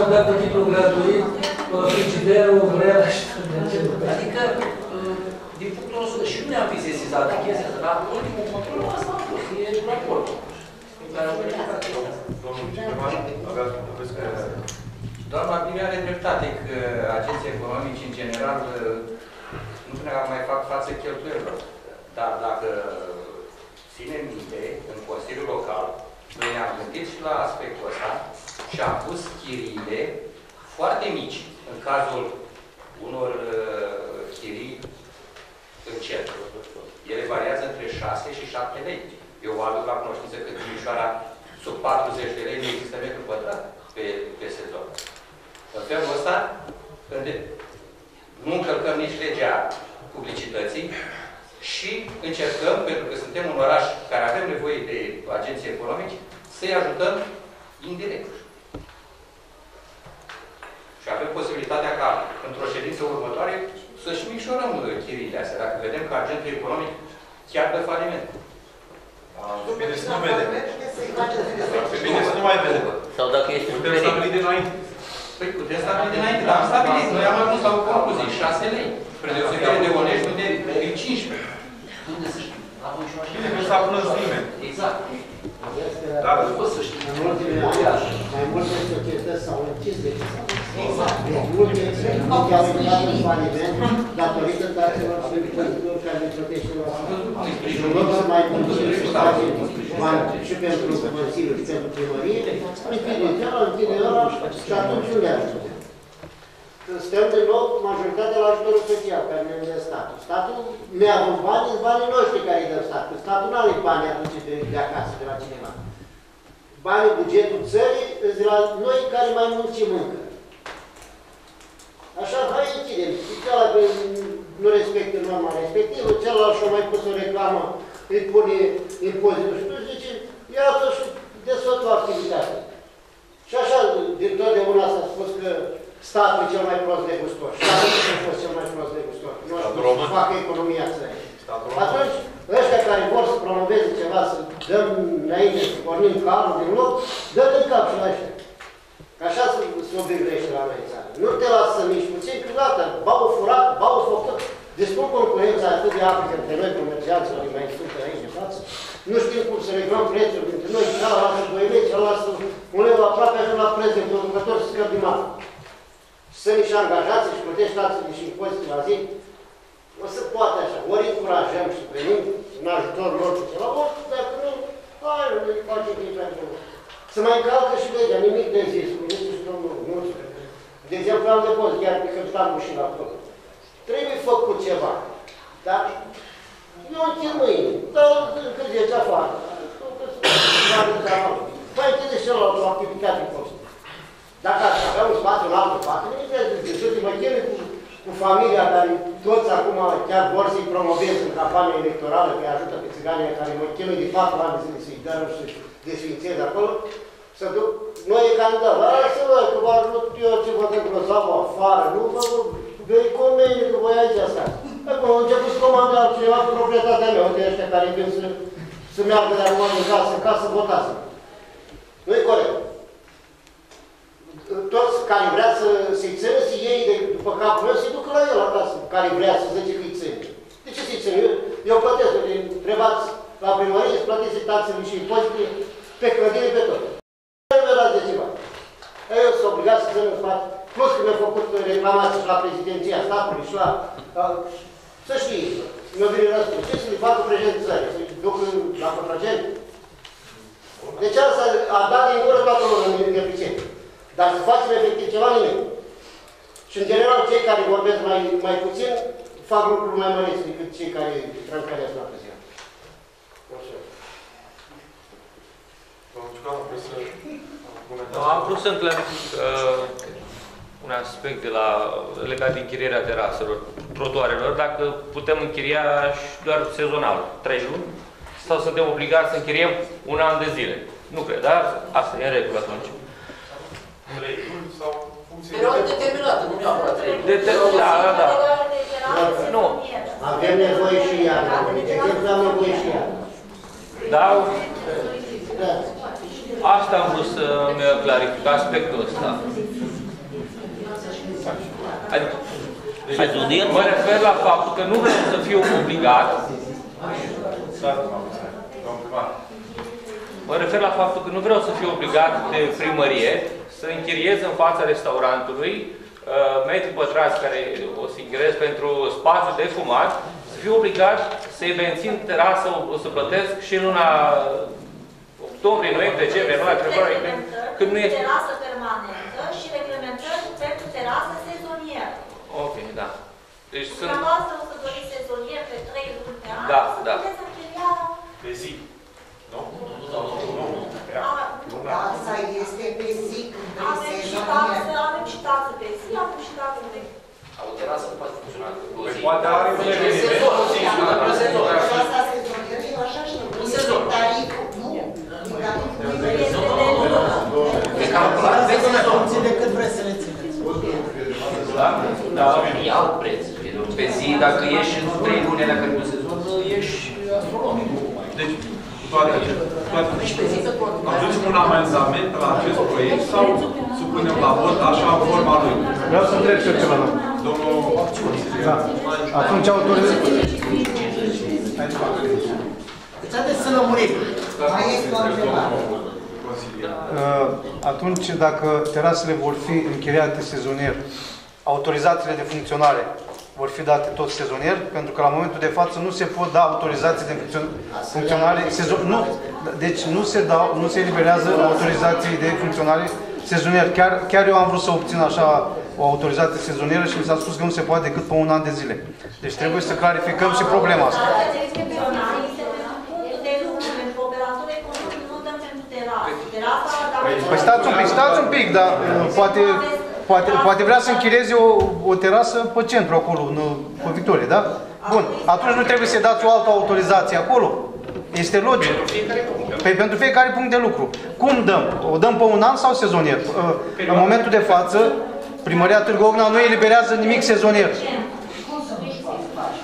am dat titlul gratuit, frigiderul, vrela și tot. Adică, din punctul nostru, și nu ne-am fi sesizat de chestia asta, dar ultimul control asta a fost, e un raport. Domnul Ciceman, aveați un lucru despre asta. Doamna Bine are dreptate că agenții economici, în general, nu până mai fac față cheltuielor. Dar dacă ținem minte, în Consiliul Local, noi ne-am gândit și la aspectul ăsta și am pus chiriile foarte mici în cazul unor chirii în centru. Ele variază între 6 și 7 lei. Eu aduc la cunoștință că Timișoara sub 40 de lei nu există metru pătrat pe sezon. În felul ăsta, nu încălcăm nici legea publicității și încercăm, pentru că suntem un oraș care avem nevoie de agenții economici, să-i ajutăm indirect. Și avem posibilitatea ca, într-o ședință următoare, să-și micșorăm chiriile astea, dacă vedem că agentul economic chiar dă faliment. Bine să nu vedem. Bine să nu mai vedem. Sau dacă ești putem stabili dinainte. Păi putem stabili dinainte, dar am stabilit. Noi am ajuns la o concluzie, 6 lei. Predeosebire de Onești, unde e 15. Unde să știu? Bine că nu s-a plâns nimeni. Exact. Dar nu pot să știu. În ultimele ani, mai multe societăți s-au închis de ce s-au închis. Exact. Multe societăți au intrat în faliment datorită tațelor și plăților care le plătește la asta. Și nu să mai conținut și pentru Consiliul și pentru primărie, în fine, chiar al tinei ăla și atunci nu le-a ajutat. stăm din loc majoritatea la ajutorul social care ne dă statul. Statul ne-a avut bani din banii noștri care îi dă statul. Statul nu are bani aduce de acasă, de la cineva. Banii, bugetul țării, sunt de la noi care mai mulțim încă. Așa, hai închidem. Și cealaltă nu respectă norma respectivă, cealaltă și-a mai pus o reclamă, îi pune impozitul și tu zici, iată și desfăt o activitate. Și așa, din totdeauna s-a spus că statul e cel mai prost de gustor. Statul a fost cel mai prost de gustor. Nu știu să facă economia țării. Atunci, ăștia care vor să promoveze ceva, să dăm înainte, să pornim calul din loc, dă-l în cap și la ăștia. Că așa se obiectește la noi țară. Nu te lasă să miști puțin, că gata, bau furat, bau făcut. Despun concurența atât de aprică între noi, comercianții, care mai sunt aici de față. Nu știm cum să reglăm prețul dintre noi, cealaltă 2 lei, cealaltă un leu aproape, ajung la preț de producător să scăp din mare. Să niște angajați, își plătești taxe și impozite la zi, o să poate așa. Ori încurajăm și primim în ajutorul lor și ceva, ori, dacă nu, hai, nu îi face nici mai mult. Să mai încalcă și legea, nimic de zis, cum este și domnul, mulți. De exemplu, am depozit, chiar pe căptanul și la tot. Trebuie făcut ceva, dar eu închid mâine, dar încă 10 afară. Mai închide și celălalt o activitate costă. Dacă aș avea un spațiu în altă parte, nu trebuie să discuți, mă chinui cu familia care toți acum chiar vor să-i promoveze în campanie electorală, că ajută pe țiganii care mă chinui de 4 ani să-i dără și să-i desfințeze acolo, să duc, noi e candidat, hai să vă, că vă ajut eu ce vă dă grozavă afară, nu vă vei că voi aici asta. Acum au început să comandă altceva cu proprietatea mea, uite ăștia care când să meargă de acum în casă, ca să votați. Nu-i corect. Toți care vrea să-i țină, să iei după capul meu, să-i ducă la el acasă, care vrea să zice că-i țină. De ce să-i țină? Eu plătesc, întrebați la primărie, îți plăteți taxele și impozite pe clădire, pe tot. Nu mi-o dați de ceva. Eu sunt obligat să țină în față. Plus că mi-a făcut reclamații și la prezidenția statului și la... Să știi, mi-o vine răspuns. Ce să-i facă prezențării? Să-i duc la contragent? Deci asta a dat din urmă toată lumea în deficiență. Dar să facem efectiv ceva, nimeni. Și în general, cei care vorbesc mai puțin, fac lucruri mai măreți decât cei care transferează la prezidență. Am vrut să-mi clarific un aspect legat de închirierea teraselor, trotuarelor, dacă putem închiria doar sezonal, 3 luni, sau suntem obligați să închiriem un an de zile. Nu cred, dar asta e în regulă atunci. 3 luni sau funcție de... Perioadă determinată, nu neapărat 3 luni. Da, da, da. Nu. Avem nevoie și iar. De exemplu, am nevoie și iar. Da? Da. Asta am vrut să-mi clarific, aspectul ăsta. Mă refer la faptul că nu vreau să fiu obligat. Mă refer la faptul că nu vreau să fiu obligat de primărie să închiriez în fața restaurantului metri pătrați care o să închiriez pentru spațiu de fumat, să fiu obligat să-i mențin terasă, o să plătesc și în luna octombrie, noiembrie, decembrie, luna februarie, când nu este... Terasă permanentă și reglementări pentru terasă sezonieră. Ok, da. Deci sunt... Dacă asta o să doriți sezonier pe 3 luni pe an, o să puteți închiria... Pe zi. Nu? Nu. Asta este pe zi, când e sezonier. Avem și tață pe zi, avem și tață pe zi. O terasă nu poate funcționa cu zi. Poate are un sezon. Un sezon. Și asta sezonier e așa și nu. Un sezon. Tariful, nu? E calculat pe sezon. Ține cât vreți să le țineți. Dar e alt preț. Pe zi, dacă ieși în 3 luni alea care nu sezon, ieși astronomic. Deci, aducem un amendament la acest proiect sau supunem la vot așa în forma lui? Vreau să întreb și eu ceva. Domnul... Atunci autorizăm. Deci, haideți să lămurim. Mai este o întrebare. Atunci, dacă terasele vor fi închiriate sezonier, autorizațiile de funcționare vor fi date tot sezonier, pentru că la momentul de față nu se pot da autorizații de funcționare sezonier. Deci nu se dau, nu se eliberează autorizații de funcționare sezonier. Chiar eu am vrut să obțin așa o autorizație sezonieră și mi s-a spus că nu se poate decât pe un an de zile. Deci trebuie să clarificăm și problema asta. Păi stați un pic, dar poate vrea să închirieze o terasă pe centru acolo, pe Victorie, da? Bun, atunci nu trebuie să dați o altă autorizație acolo? Este logic. Pentru fiecare punct de lucru. Cum dăm? O dăm pe un an sau sezonier? În momentul de față, Primăria Târgu Ocna nu eliberează nimic sezonier. Cum să nu-și faci?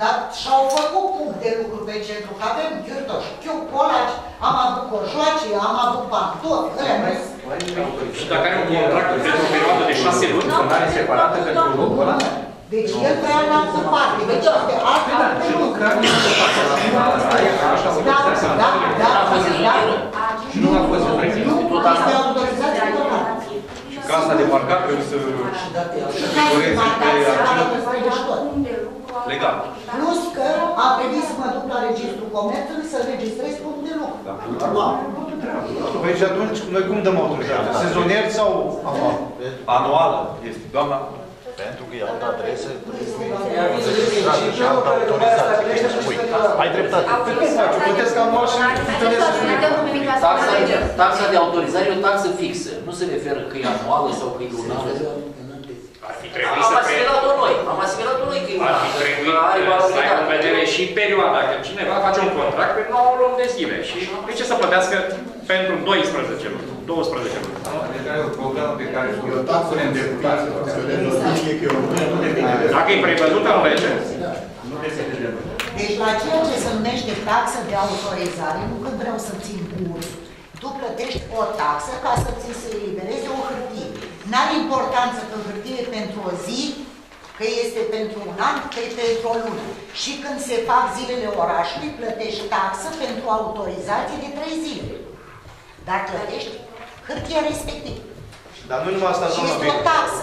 Dar și-au făcut punct de lucru pe centru, că avem ghiurtoși, chiucolaci, am avut corjoace, am avut pantofi, și dacă are un contract pentru o perioadă de 6 luni, funcționare separată pentru locul ăla? Deci el vrea la altă parte. Deci asta nu lucrăm. Nu a fost prezent. Asta e autorizația totală. Și casa de parcat trebuie să figureze pe acel... legal. Plus că a venit să mă duc la registrul comerțului să registrez punctul de lucru. Păi și atunci, noi cum dăm autorizare? Sezonier sau anuală? Este, doamna? Pentru că i-au dat adrese, i-au dat autorizație. Ai dreptate. Puteți că anual și puteți să spune. Taxa de autorizare e o taxă fixă. Nu se referă că e anuală sau că e lunară. Am asigurat-o noi. Am asigurat-o noi că e unană. Ar fi trebuit să ai în vedere și perioada. Că cineva face un contract pe 9 luni de zile. Și de ce să plătească pentru 12 luni? 12 luni. Programul pe care îl punem deputații, dacă e prevăzută în lege, nu te se dezvoltă. Deci la ceea ce se numește taxă de autorizare, nu că vreau să țin curs, tu plătești o taxă ca să ți se elibereze o hârtie. N-are importanță că hârtie e pentru o zi, că este pentru un an, că e pentru o lună. Și când se fac zilele orașului, plătești taxă pentru autorizație de 3 zile. Dar plătești hârtia respectivă. Dar nu numai asta, doamna Bine. Și este o taxă.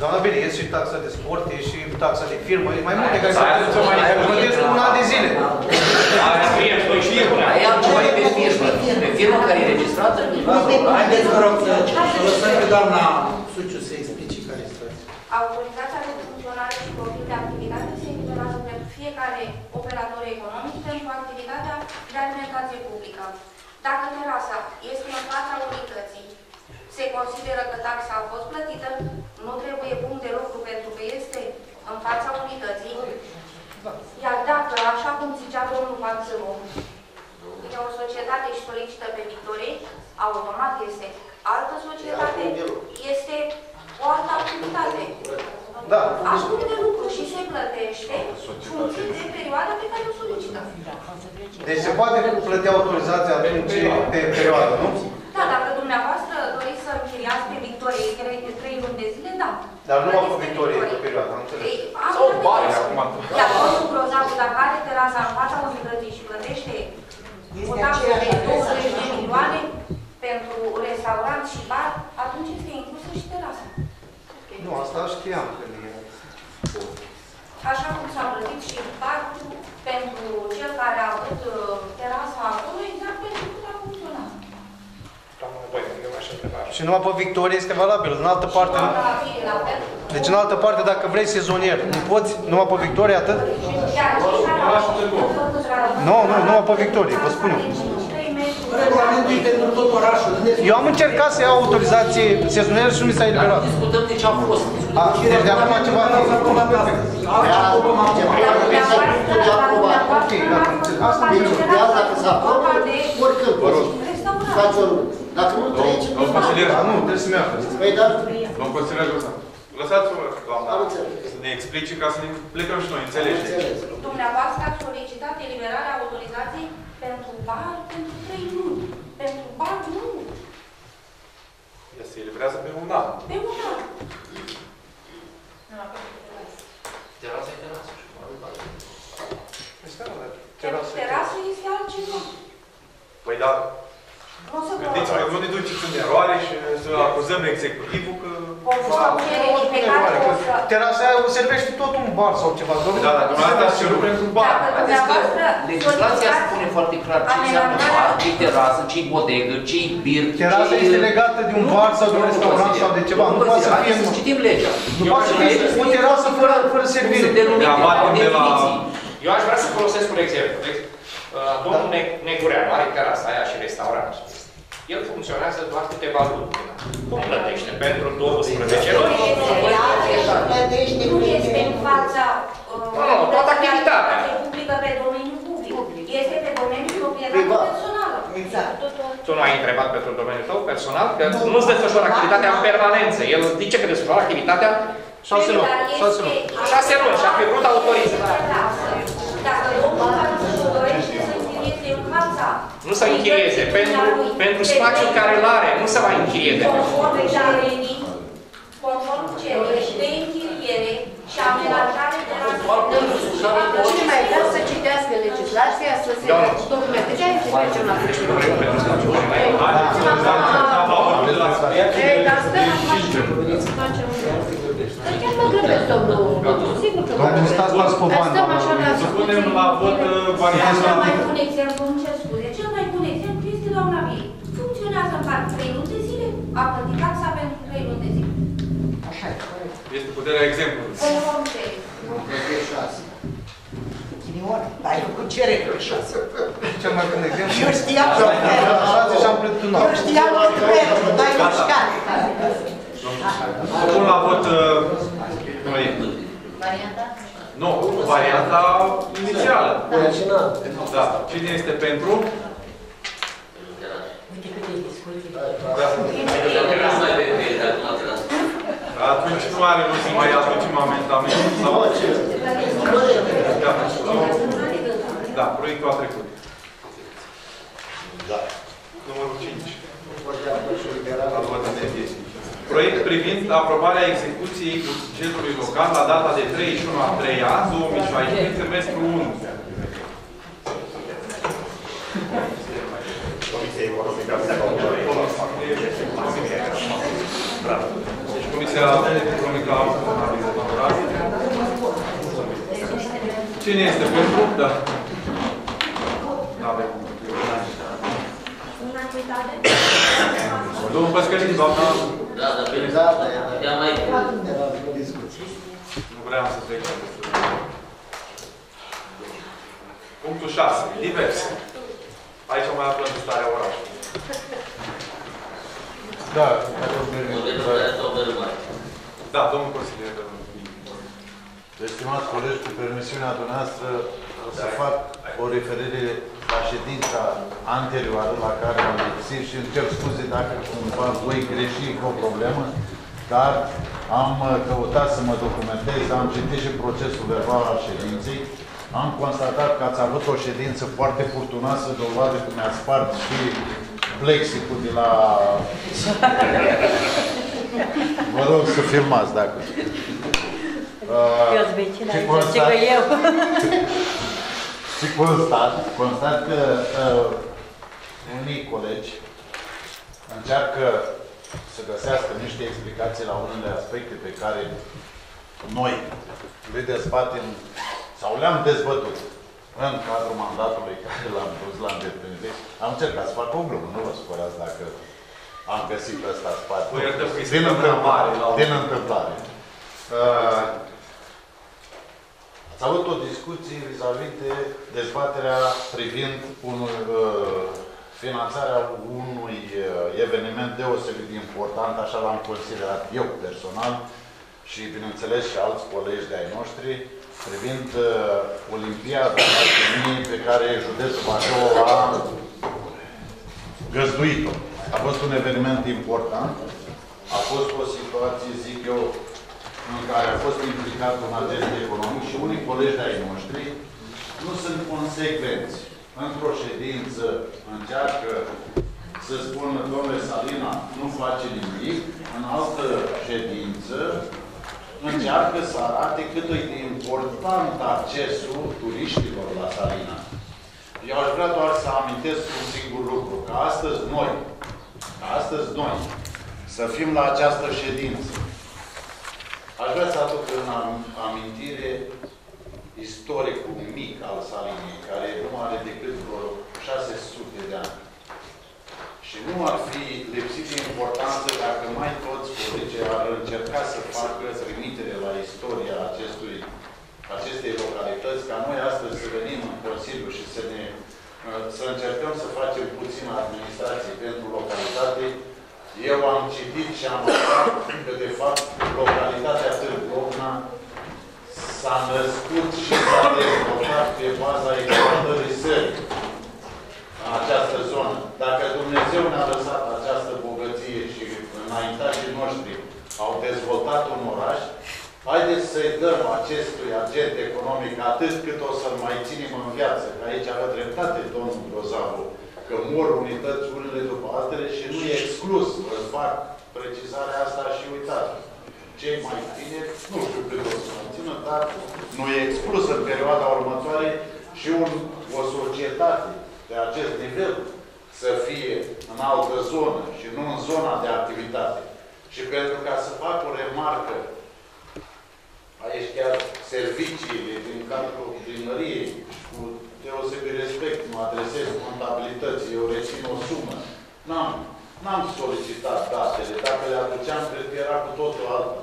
Doamna Bine, e și taxa de sport, e și taxa de firmă, e mai multe care se plătești un an de zile. Aia nu mai e pe firmă. Pe firmă care e registrată. Haideți, vă rog, să lăsăm pe doamna Suciu să explice care este. Autorizația de funcționare și profil de activitate se eliberează pentru fiecare operator economic pentru activitatea de alimentație publică. Dacă terasa este în fața unității, se consideră că taxa a fost plătită, nu trebuie punct de lucru pentru că este în fața unității. Iar dacă, așa cum zicea domnul Panțălu, e o societate și solicită pe Victorie, automat este altă societate, este o altă activitate. Așa cum de lucru și se plătește funcție de perioada pe care o solicită. Deci se poate plăti autorizația atunci pe perioadă, nu? Da, dacă dumneavoastră doriți să închiriați pe Victorie 3 luni de zile, da. Dar nu am pe Victorie pe perioadă, am înțeles. Sau bani acum. Iar domnul Grozavu, dacă are terasa în fața unității și plătește o taxă de 20 milioane pentru restaurant și bar, atunci este inclusă și terasa. Nu, asta știam că nu e. Așa cum s-a plătit și impactul pentru cel care a avut terasa acolo, exact pentru cât a funcționat. Și numai pe Victorie este valabil. În altă parte... Deci în altă parte, dacă vrei sezonier, nu poți numai pe Victorie atât? Nu, nu, numai pe Victorie, vă spun eu. Regulamentul e pentru tot orașul. Eu am încercat să iau autorizație sezonieră și nu mi s-a eliberat. Discutăm de ce a fost. Deci de acum ceva... Asta e urmează dacă se aprobă, oricând. Faci o rând. Dacă nu treci... Domnul consilier, nu, trebuie să-mi află. Păi da? Domnul consilier, lăsați-o, doamna, să ne explice ca să ne plecăm și noi, înțelegeți? Dumneavoastră ați solicitat eliberarea autorizației pentru bar, pentru 3 luni. Pentru bar, nu. Ea se eliberează pe un an. Pe un an. Terasa e terasă. Terasa este altceva. Păi da. Gândiți-vă, nu ne duceți în eroare și să acuzăm executivul că... Conform cererii pe care o să... Terasa aia o servește tot un bar sau ceva. Da, dacă nu arată și lucruri cu bar. Legislația spune foarte clar ce înseamnă bar, ce-i terasă, ce-i bodegă, ce-i bir. Terasa este legată de un bar sau de un restaurant sau de ceva. Nu poate să fie... Să citim legea. Nu poate să fie o terasă fără servire. Eu aș vrea să folosesc un exemplu. Domnul Negureanu are terasa aia și restaurant. El funcționează doar câteva luni. Cum plătește? Pentru 12 luni? Nu este în fața... Nu, toată activitatea. ...publică pe domeniul public. Este pe domeniul proprietate personală. Exact. Tu nu ai întrebat pentru domeniul tău personal? Că nu-ți desfășoară activitatea în permanență. El zice că desfășoară activitatea 6 luni. 6 luni și a fi vrut autorizare. Dacă domnul dorește să închirieze în fața... Nu să închirieze, pentru spațiul care îl are, nu să mai închirieze. Conform cererii de închiriere și amenajare de la amenajare. Cine mai vrea să citească legislația, să se documente? Ce ai intervenționat? Dar stăm în față, vreți să facem un lucru. Dar chiar mă grăbesc, domnul. Sigur că mă grăbesc. Stăm așa la zi. Punem la vot varianța. Cel mai bun exemplu, îmi cer scuze, cel mai bun exemplu este doamna mie. Funcționează în parc 3 luni de zile, a plătit taxa pentru 3 luni de zile. Așa e, corect. Este puterea exemplului. Conform cererii. Nu, că e 6. Chinion, dar ai făcut cererii pe 6. Cel mai bun exemplu. Eu știam că vreau. Eu știam că vreau, dar ai mișcat. Pun la vot proiectul. Varianta? Nu, varianta inițială. Da. Cine este pentru? Uite cât e discuție. Atunci nu are lucru mai aducem amendament. Da, proiectul a trecut. Numărul 5. La vot de piesă. Proiect privind aprobarea execuției bugetului local la data de 31/3/2016, semestru 1. Deci, Comisia Economică a Favorabilă. Cine este pentru? Da. Domnul Păscălin, doamna... Da, dar pe exact, ea mai... Nu vreau să trec la destul. Punctul 6. Diverse. Aici o mai aflăm de starea orașului. Da. Da, domnul consilier. Estimați colegi, cu permisiunea dumneavoastră, o să fac o referire la ședința anterioară la care am lipsit și îmi cer scuze dacă cumva voi greși cu o problemă, dar am căutat să mă documentez, am citit și procesul verbal al ședinței, am constatat că ați avut o ședință foarte furtunoasă, dovadă că mi-a spart și plexicul de la... Vă rog să filmați, dacă... Și constat că unii colegi încearcă să găsească niște explicații la unele aspecte pe care noi le dezbatem sau le-am dezbătut în cadrul mandatului care l-am dus la îndeplinire. Am încercat să fac o glumă, nu vă supărați dacă am găsit pe ăsta spațiu. Din întâmplare. Ați avut o discuție vis-a-vis de dezbaterea privind finanțarea unui eveniment deosebit de important, așa l-am considerat eu personal și, bineînțeles, și alți colegi de-ai noștri, privind Olimpiada pe care județul Bacău a găzduit-o. A fost un eveniment important, a fost o situație, zic eu, în care a fost implicat un agent economic și unii colegi de-ai noștri nu sunt consecvenți. Într-o ședință încearcă să spună, domnule Salina, nu face nimic. În altă ședință încearcă să arate cât e de important accesul turiștilor la Salina. Eu aș vrea doar să amintesc un singur lucru, că astăzi noi să fim la această ședință, Aș vrea să aduc în amintire istoricul mic al Saliniei, care nu are decât vreo 600 de ani. Și nu ar fi lipsit de importanță dacă mai toți colegii ar încerca să facă trimitere la istoria acestei localități, ca noi astăzi să venim în Consiliu și să încercăm să facem puțină administrație pentru localitate. Eu am citit și am aflat că, de fapt, localitatea Târgu Ocna s-a născut și s-a dezvoltat pe baza exploatării sării în această zonă. Dacă Dumnezeu ne-a lăsat această bogăție și înaintașii noștri au dezvoltat un oraș, haideți să-i dăm acestui agent economic atât cât o să-l mai ținem în viață. Că aici avea dreptate domnul Grozavu, că mor unități unele după altele și nu e exclus. Vă fac precizarea asta și uitați. Cei mai tineri, nu știu cât o să țină, dar nu e exclus în perioada următoare și o societate de acest nivel să fie în altă zonă și nu în zona de activitate. Și pentru ca să fac o remarcă, aici chiar serviciile din cadrul primăriei, cu deosebit respect, mă adresez contabilității, eu rețin o sumă. N-am solicitat datele. Dacă le aduceam, cred că era cu totul alta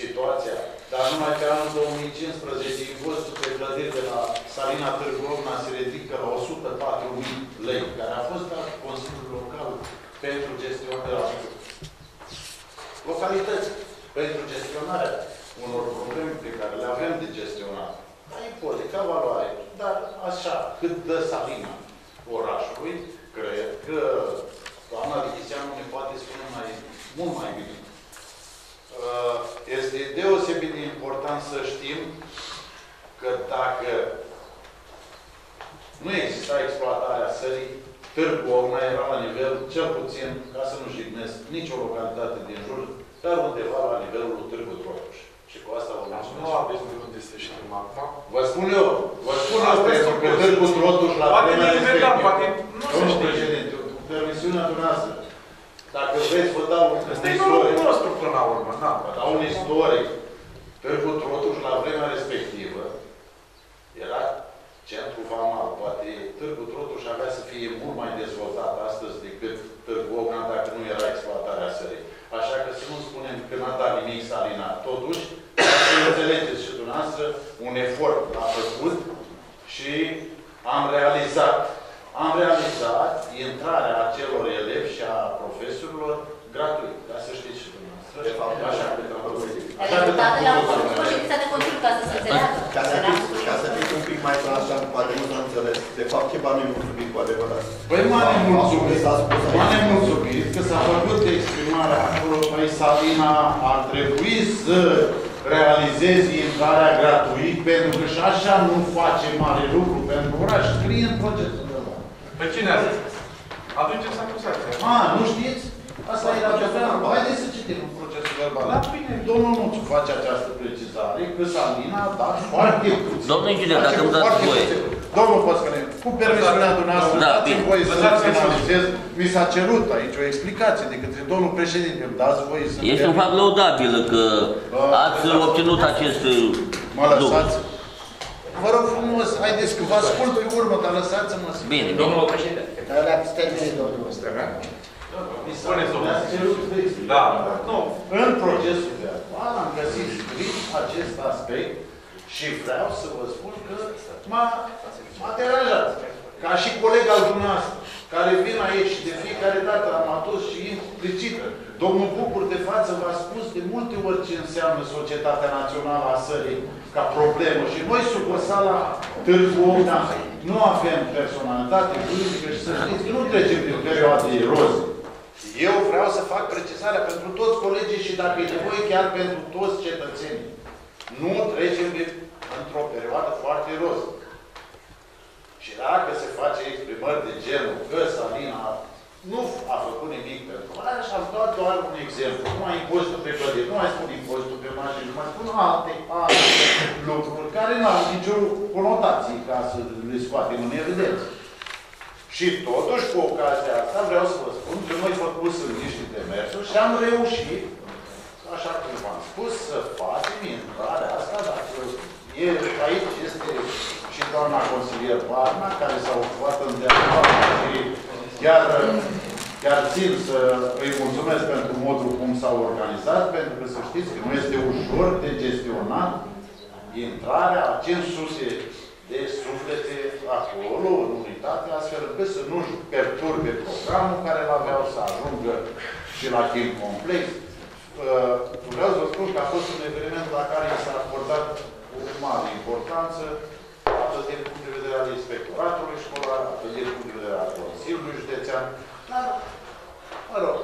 situația. Dar numai pe anul 2015, impostul pe clădiri de la Salina Târgu Ocna se ridică la 104.000 lei, care a fost dat Consiliul Local pentru gestionarea localității, pentru gestionarea unor probleme pe care le avem de gestionat. Ca import, ca valoare. Dar așa, cât dă Salina orașului, cred că doamna Lichiseanu ne poate spune mult mai bine. Este deosebit de important să știm că dacă nu exista exploatarea sării, Târgu Ocna era la nivel, cel puțin, ca să nu jignesc nicio localitate din jur, dar undeva la nivelul Târgu Dropuș. Și cu asta vă mulțumesc. Nu aveți de unde să știm acum. Vă spun eu pentru că Târgu Dropuș la vremea respectivă. Domnul președinte, cu permisiunea dumneavoastră, dacă vreți, vă dau un istoric. Vă dau un istoric. Târgu Dropuș la vremea respectivă era centru vamal. Poate Târgu Dropuș avea să fie mult mai dezvoltat astăzi decât Târgu Ocna, dacă nu era exploatarea sării. Așa că să nu spunem că n-a dat nimic Salina. Totuși, să înțelegeți și dumneavoastră, un efort a făcut și am realizat intrarea acelor elevi și a profesorilor gratuit. Dar să știți și dumneavoastră. De fapt, așa că am făcut. Așa că am făcut ședința de Consiliu ca să se înțeleagă. Ca să fiți un pic mai clar, așa, poate nu s-a înțeles. De fapt, ceva nu-i mulțumit cu adevărat. Păi m-a nemulțumit că s-a făcut exprimarea acolo. Păi Salina ar trebui să realizezi intrarea gratuit, pentru că și așa nu face mare lucru pentru oraș. Scrie în procesul de la. Pe cine a zis? Aduceți acuzația. Nu știți? Asta era ceva. Haideți să citim în procesul verbal. Dar bine, domnul Nuțu face această precizare, că Salina a dat foarte puțin. Domnul inginer, dacă îmi dați voie. Domnul Păscăne, cu permisiunea dumneavoastră, dați-mi voie să finalizez. Mi s-a cerut aici o explicație de către domnul președinte. Îmi dați voie să... Este un fapt laudabil că ați obținut acest lucru. Vă rog frumos, haideți că vă ascult pe urmă, dar lăsați-mă să... Bine, domnul președinte. Dar le-ați terminat, domnul Păscăne. În procesul verbal am găsit scris acest aspect și vreau să vă spun că m-a deranjat. Ca și colega dumneavoastră, care vin aici și de fiecare dată am adus și implicit. Domnul Bucur de față v-a spus de multe ori ce înseamnă Societatea Națională a Sării ca problemă. Și noi, sucursala Târgu Ocna, nu avem personalitate politică și să știți că nu trecem din perioada erozii. Eu vreau să fac precizarea pentru toți colegii și dacă e nevoie chiar pentru toți cetățenii. Nu trecem într-o perioadă foarte roz. Și dacă se face exprimări de genul că Salina nu a făcut nimic pentru aia și am dat doar un exemplu. Nu mai impozitul pe clădiri, nu mai spun impozitul pe mașini, nu mai spun alte lucruri care nu au nicio conotație ca să le scoatem în evidență. Și totuși, cu ocazia asta, vreau să vă spun că noi făcusem niște demersuri și am reușit, așa cum v-am spus, spus să facem intrarea asta, dar aici este și doamna consilier Barna, care s-a ocupat îndeaproape și chiar țin să îi mulțumesc pentru modul cum s-au organizat, pentru că să știți că nu este ușor de gestionat intrarea a 500 de suflete acolo, în unitate, astfel încât să nu-și perturbe programul care l-aveau să ajungă și la timp complex. Vreau să vă spun că a fost un eveniment la care s-a acordat o mare importanță, atât din punct de vedere al Inspectoratului Școlar, atât din punct de vedere al Consiliului Județean. Dar, mă rog,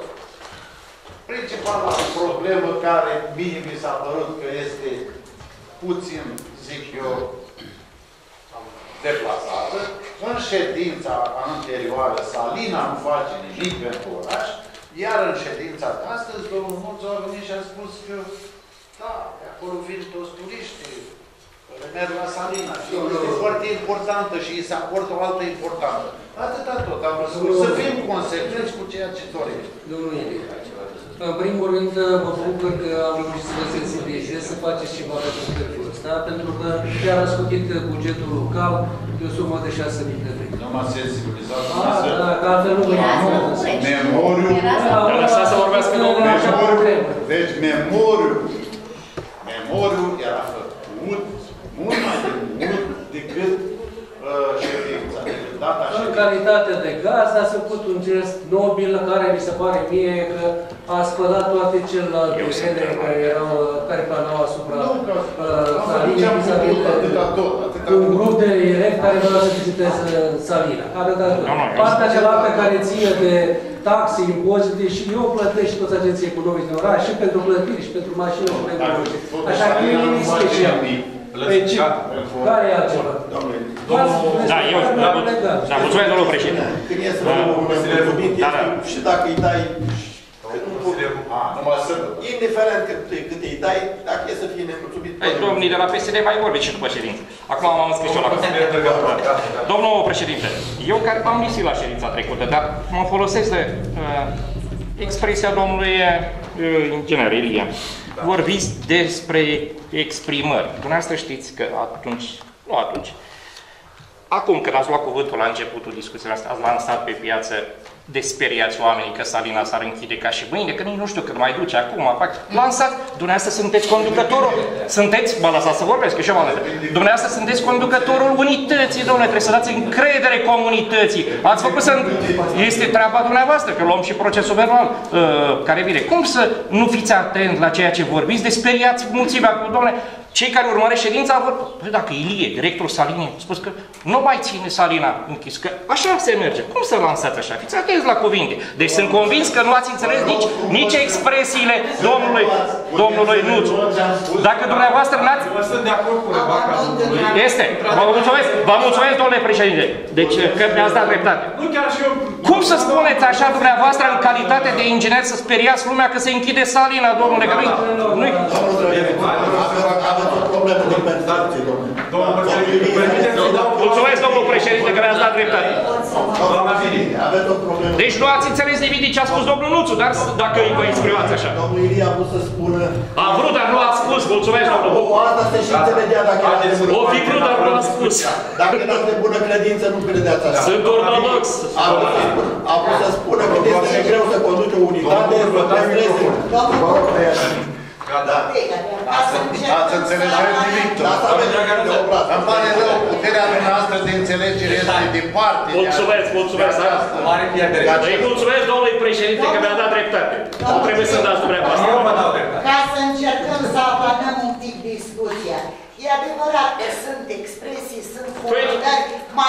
principala problemă care mie mi s-a părut că este puțin, zic eu, deplasată. În ședința anterioară, Salina nu face nimic pentru oraș, iar în ședința de astăzi, domnul Moțu a venit și a spus că da, de acolo vin toți turiștii, merg la Salina. Este foarte importantă și îi se acordă o altă importantă. Atâta tot, am văzut. Să fim consecvenți cu ceea ce dorim. Domnul Ilica, ceva de spus. În primul rând, mă bucur că am reușit să vă sensibilizez, să faceți ceva de subiectul ăsta, pentru că chiar a scutit bugetul local de o sumă de 6.000 de lei. Nu m-a sensibilizat. Da, că altfel nu vreau. Memoriul. Lăsați să vorbească domnul așa problemă. Deci, memoriul era făcut mult mai de mult decât ședința. În calitate de gazdă ați făcut un gest nobil, care mi se pare mie că a spălat toate celelalte ele care planau asupra Salinei. Un grup de elevi care vreau să viziteze Salina. Partea cealaltă care ține de taxe, impozite, și eu plătesc și toți agenții economici de oraș, și pentru plătiri, și pentru mașini, și pentru orice. Așa că e nimic special. Care e altceva? Da, eu. Da, mulțumesc, domnul președinte. Când ies domnul consilier Rubin, și dacă îi dai... Indiferent cât îi dai, dacă e să fie nemulțumit... Domnii de la PSD mai vorbiți și după ședință. Acum m-am înscris și eu la consilier. Domnul președinte, eu care am lipsit la ședința trecută, dar mă folosesc de expresia domnului inginer Ilie. Vorbiți despre exprimări. Dumneavoastră știți că atunci... Nu atunci. Acum, când ați luat cuvântul la începutul discuției noastre, ați lansat pe piață desperiați oamenii că Salina s-ar închide ca și mâine, că nici nu știu cât mai duce acum. Lansați! Dumneavoastră sunteți conducătorul. Sunteți? Mă lăsați să vorbesc, că și eu m-am lăsat. Dumneavoastră sunteți conducătorul unității, domnule. Trebuie să dați încredere comunității. Ați făcut să... Este treaba dumneavoastră, că luăm și procesul verbal care vine. Cum să nu fiți atent la ceea ce vorbiți? Desperiați mulțimea cu domnule. Cei care urmăresc ședința vor... Păi dacă Ilie, directorul Salinei, a spus că nu mai ține Salina închis, că așa se merge. Cum să lansați așa? Fiți atenți la cuvinte. Deci sunt convins că nu ați înțeles nici expresiile domnului Nuțu. Dacă dumneavoastră n-ați... Este. Vă mulțumesc. Vă mulțumesc, domnule președinte. Deci că mi-ați dat dreptate. Cum să spuneți așa dumneavoastră în calitate de inginer să speriați lumea că se închide Salina, domnule? Că nu-i... Mulțumesc, domnul președinte, că mi-ați dat dreptate. Deci nu ați înțeles nimic de ce a spus domnul Nuțu, dar dacă îi vă exprimați așa. Domnul Ilie a vrut să spună... A vrut, dar nu a spus. Mulțumesc, domnul. O, asta se și înțelegea dacă a spus. O fi vrut, dar nu a spus. Dacă n-ați de bună credință, nu credeați așa. Sunt ortodox. A vrut să spună că este greu să conduce o unitate, să trebuie. Da. Ați înțeles nimic. Îmi pare rău, puterea noastră de înțelegere este departe. Mulțumesc, mulțumesc. Îi mulțumesc domnului președinte că mi-a dat dreptate. Nu trebuie să-mi dați dumneavoastră. Ca să încercăm să aplanăm un pic discuția. E adevărat că sunt expresii, sunt formulări, mai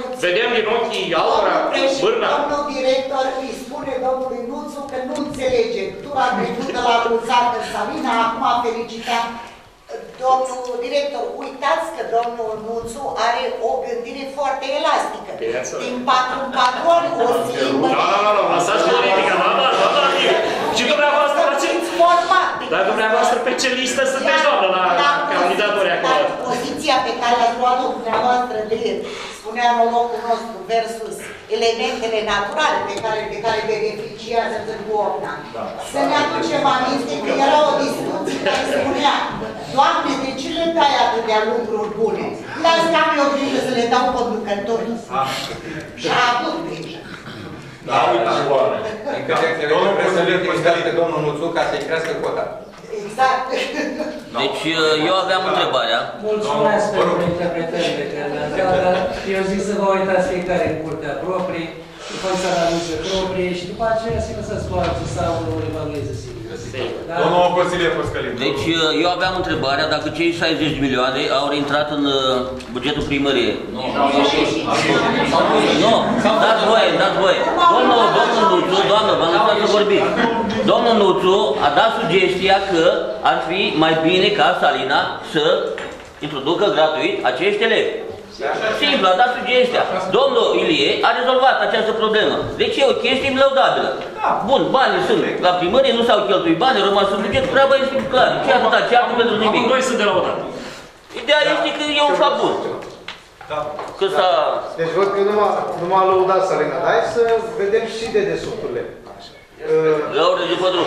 puțin. Vedem din ochii altora, bârna. Domnul director îi spune domnului Nuțu că nu înțelege. Tura trecută l-a anunțat în Salina, acum a felicitat domnul director. Uitați că domnul Nuțu are o gândire foarte elastică. Din patru în patru ori o schimbă. Nu, lăsați politica, mama, și dumneavoastră la ce? Dar dumneavoastră pe ce listă sunteți, doamnă, la candidatori acolo? Poziția pe care ați luat-o dumneavoastră de spunea nologul nostru, versus elementele naturale pe care beneficiază Târgu Ocna. Da, să ne aducem aminte că era o discuție care spunea, Doamne, de ce le dai atât de-a lucruri bune? Las că am eu grijă să le dau conducătorii. Și a avut grijă. Da, uite, oare. Domnul președinte, păstate domnul Nuțu ca să-i crească cota. Exact. Deci eu aveam întrebarea. Mulțumesc pentru interpretările care le-am dat. Eu zic să vă uitați fiecare în curtea proprie, faceți analize proprie și după aceea să lăsați coarță sau o evalueze singură. Domnul Consiliu Păscălin. Deci eu aveam întrebarea dacă cei 60 de milioane au intrat în bugetul primăriei. Nu. Nu. Dați voie, dați voie. Domnul Nuțu, doamnă, v-am lăsat să vorbiți. Domnul Nuțu a dat sugestia că ar fi mai bine ca Salina să introducă gratuit acești elevi. Simplu, a dat sugestia. Domnul Ilie a rezolvat această problemă. Deci e o chestie lăudabilă. Bun, banii sunt la primărie, nu s-au cheltuit bani, rămas în buget, treaba este clară. Ce a dat, ce a pentru nimic. Noi sunt de lăudat. Ideea este că e un fapt bun. Deci văd că nu m-a lăudat Salina. Hai să vedem și de desubturile. La ori de pădru.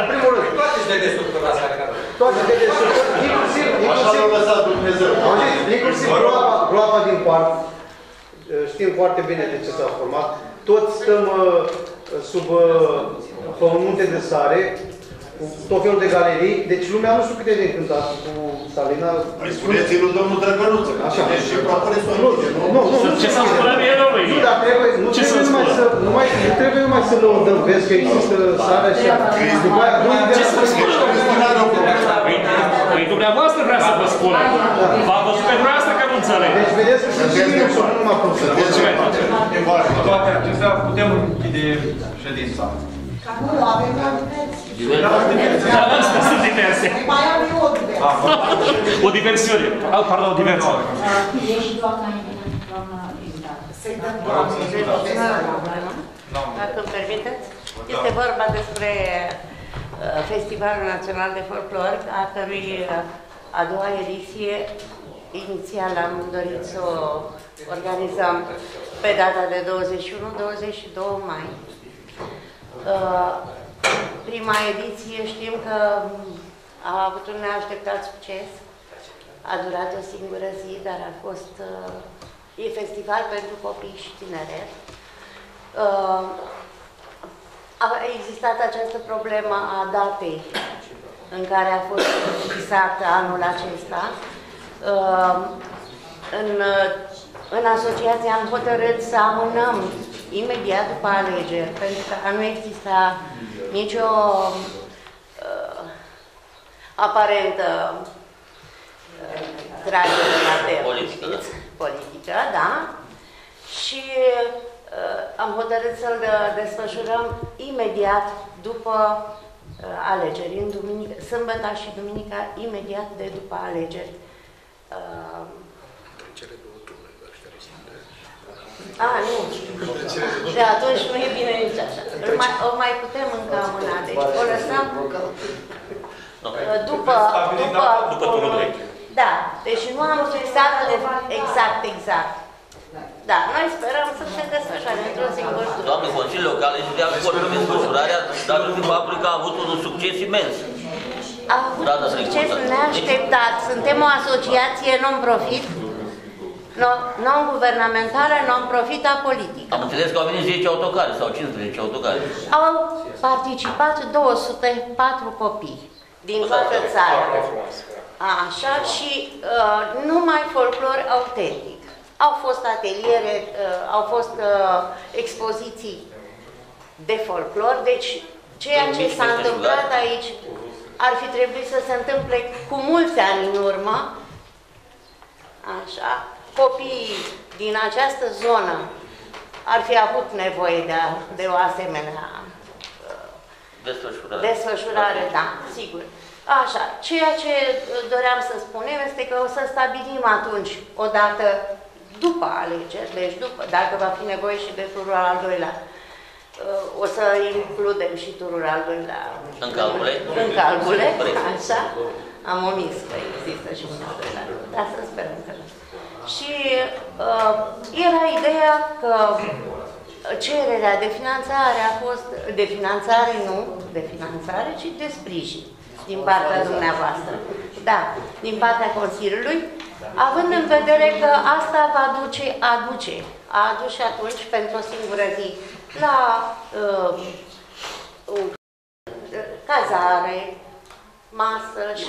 În primul rând, toate de desubturi la Salina. Toate de desubturi, inclusiv gloaba din parc. Știm foarte bine de ce s-a format. Toți stăm sub pământe de sare, cu tot felul de galerii. Deci lumea nu știu cât de încântată cu Salina. Păi spuneți-i lui domnul Drăgănuță. Deci propune să nu. Ce s-a spus el lui? Nu, dar trebuie numai să lăudăm. Vezi că există sarea și după aia nu-i de la sfârșit. Păi dumneavoastră vrea să vă spună. V-am văzut pe dumneavoastră că nu înțeleg. Deci vedeți că și eu sunt numai cum să vedeți. Cu toate acestea putem închide ședința. Că nu, avem la diversie. Sunt diversie. Mai am eu o diversie. O diversiune. Pardon, o diversie. Ești doamna invitată. Să-i dăm doamna invitată. Dacă îmi permiteți. Este vorba despre Festivalul Național de Folclor, a cărui a doua ediție inițial am dorit să o organizăm pe data de 21-22 mai. Prima ediție știm că a avut un neașteptat succes, a durat o singură zi, dar a fost e festival pentru copii și tineret. A existat această problemă a datei în care a fost fixat anul acesta. În asociație am hotărât să amânăm imediat după alegeri, pentru că nu exista nicio aparentă tragere la temă politică, da? Și am hotărât să-l desfășurăm imediat după alegeri, în sâmbăta și duminica, imediat de după alegeri. Nu. De atunci nu e bine nici așa. O mai putem încă amâna, deci o lăsăm după turul direct. Da, deci nu am fixat exact. Da, noi sperăm să se desfășoare într-o singură tură. Doamne, consiliile locale și de acord cu desfășurarea, dar în faptul că a avut un succes imens. A avut un succes neașteptat. Suntem o asociație non-profit, non-guvernamentală, non-profit apolitică. Am înțeles că au venit 10 autocare sau 15 autocare. Au participat 204 copii din toată țara. Așa, și numai folclor autentic. Au fost ateliere, au fost expoziții de folclor, deci ceea ce s-a întâmplat aici ar fi trebuit să se întâmple cu mulți ani în urmă. Așa, copiii din această zonă ar fi avut nevoie de o asemenea desfășurare, da, sigur. Așa, ceea ce doream să spunem este că o să stabilim atunci, odată după alegeri, deci dacă va fi nevoie și de turul al doilea. O să includem și turul al doilea. În calcule? În calcule, așa. Am omis că există și un al doilea, dar să sperăm că nu. Și era ideea că cererea de finanțare a fost, nu de finanțare, ci de sprijin din partea dumneavoastră. Da, din partea Consiliului, având în vedere că asta va duce, a adus atunci pentru o singură zi la cazare, masă și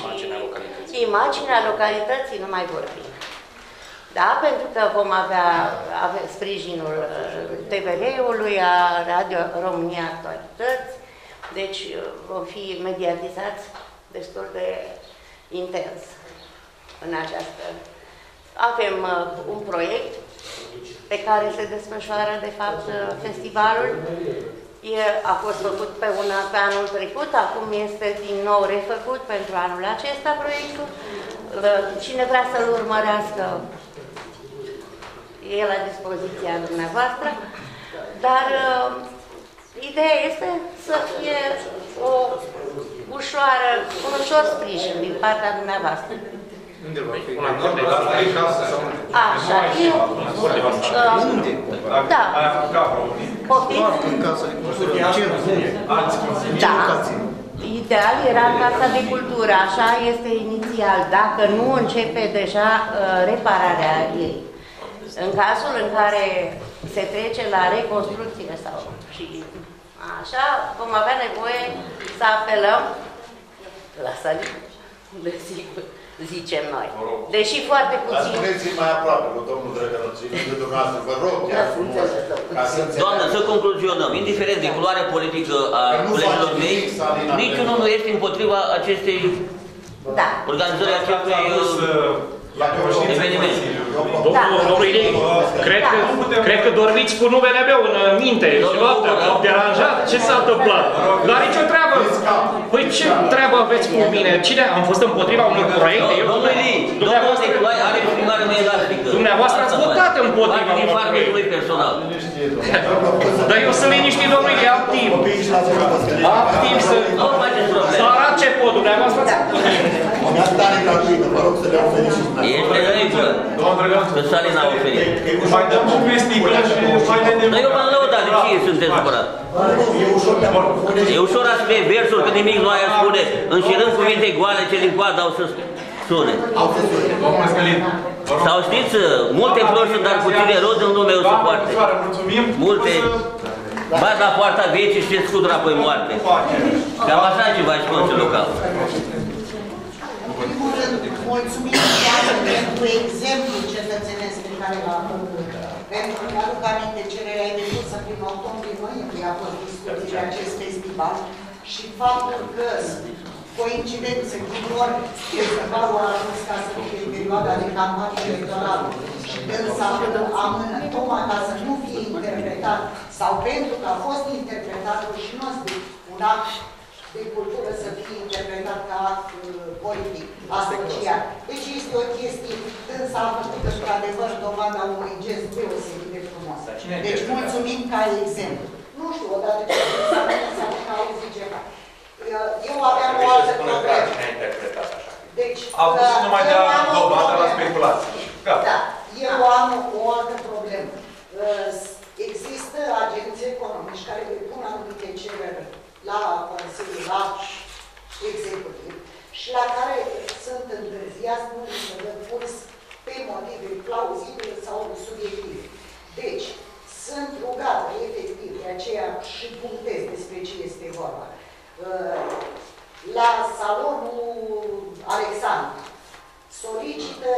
imaginea localității, nu mai vorbim. Da, pentru că vom avea, sprijinul TVR-ului, a Radio România Actualități, deci vom fi mediatizați destul de intens în această. Avem un proiect pe care se desfășoară, de fapt, festivalul. A fost făcut pe anul trecut, acum este din nou refăcut pentru anul acesta proiectul. Cine vrea să-l urmărească, e la dispoziția dumneavoastră, dar ideea este să fie o ușoară, un ușor sprijin din partea dumneavoastră. Unde va fi? Așa, eu... Da. Poftiți? Ideal era Casa de Cultură, așa este inițial, dacă nu începe deja repararea ei. În cazul în care se trece la reconstrucție sau și așa, vom avea nevoie să apelăm la sălii, desigur, zicem noi. Deși foarte puțin... Dar spuneți-i mai aproape cu domnul Drăgănuț, de dumneavoastră, vă rog, chiar frumos, ca să înțeleg. Doamnă, să concluzionăm, indiferent de culoare politică a colegilor mei, niciunul nu este împotriva acestei organizării acestui... Domnul Ilei, cred că dormiți cu numele meu în minte. V-am deranjat? Ce s-a întâmplat? Dar nicio treabă! Păi ce treabă aveți cu mine? Cine? Am fost împotriva unui proiect? Domnul Ilei, domnul Nicolae are primare mea elastică. Dumneavoastră ați votat împotriva unui proiect. Dar eu sunt liniștit, domnul Ilei, activ. Activ sunt. Să arat ce pot, dumneavoastră ați votat. Este în regulă, că Salin a oferit. Mai dăm un vestic, dar eu m-am lăudat, de ce sunteți supărat? E ușor a spune versuri, că nimic nu aia spune, înșirând cuvinte goale, ce din coadă au să sune. Sau știți, multe flori sunt, dar puține rozi în lumea o să poarte. Multe... Ba la poarta vieții și scutura apoi moarte. Cam așa ceva și conțe local. Mulțumim pentru exemplu cetățenesc pe care l-a făcut. Pentru că aduc aminte cererea ai depus să prin octombrie-noiembrie a fost discutit acest festival și faptul că coincidențe cu lor festivalul a ajuns ca să fie în perioada de campanie electorală și însă amână tocmai ca să nu fie interpretat sau pentru că a fost interpretat și nostru un act de cultură să fie interpretat ca act politic, asociat. Deci este o chestie, însă a făcut într-adevăr dovada unui gest deosebit de frumos. Deci mulțumim ca exemplu. Nu știu, odată ce s-a auzit ceva. Eu aveam o altă problemă. Deci, au pus numai de la dovada la speculație. Da, eu am o altă problemă. Există agenții economici care depun anumite cereri la Consiliul, la Executiv, și la care sunt întârziați, nu se dă curs pe motive plauzibile sau subiective. Deci, sunt rugată, efectiv, de aceea și punctez despre ce este vorba. La salonul Alexandru solicită,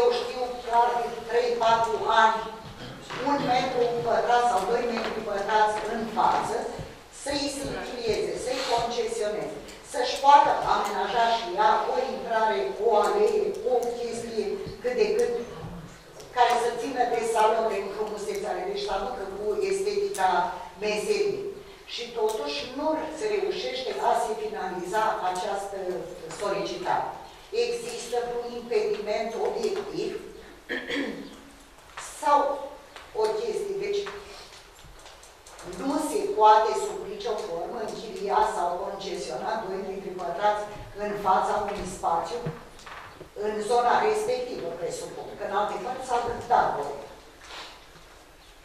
eu știu, clar, 3-4 ani, 1 metru pătrat sau 2 metri pătrați în față, să-i simplieze, să-i concesioneze, să-și poată amenaja și ea o intrare, o alee, o chestie cât de cât care să țină de salon, de frumusețare, deci să aducă cu estetica meseriei. Și totuși nu se reușește a se finaliza această solicitare. Există un impediment obiectiv sau o chestie, deci nu se poate sub nicio formă închiria sau concesiona 2 metri pătrați în fața unui spațiu în zona respectivă, presupun, că în alte cazuri s-a întâmplat.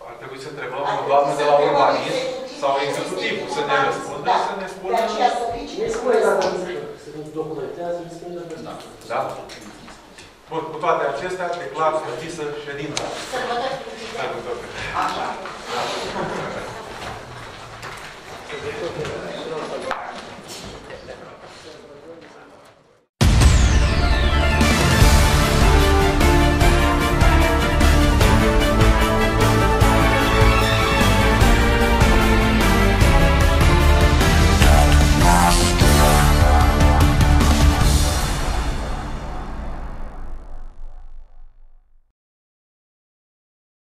Ar trebui să întrebăm o doamnă de la urbanism sau executivul să ne răspundă și să ne spună. De aceea se documentează, se spune da? Bun, cu toate acestea, declar închisă ședința. Sărbători. Așa.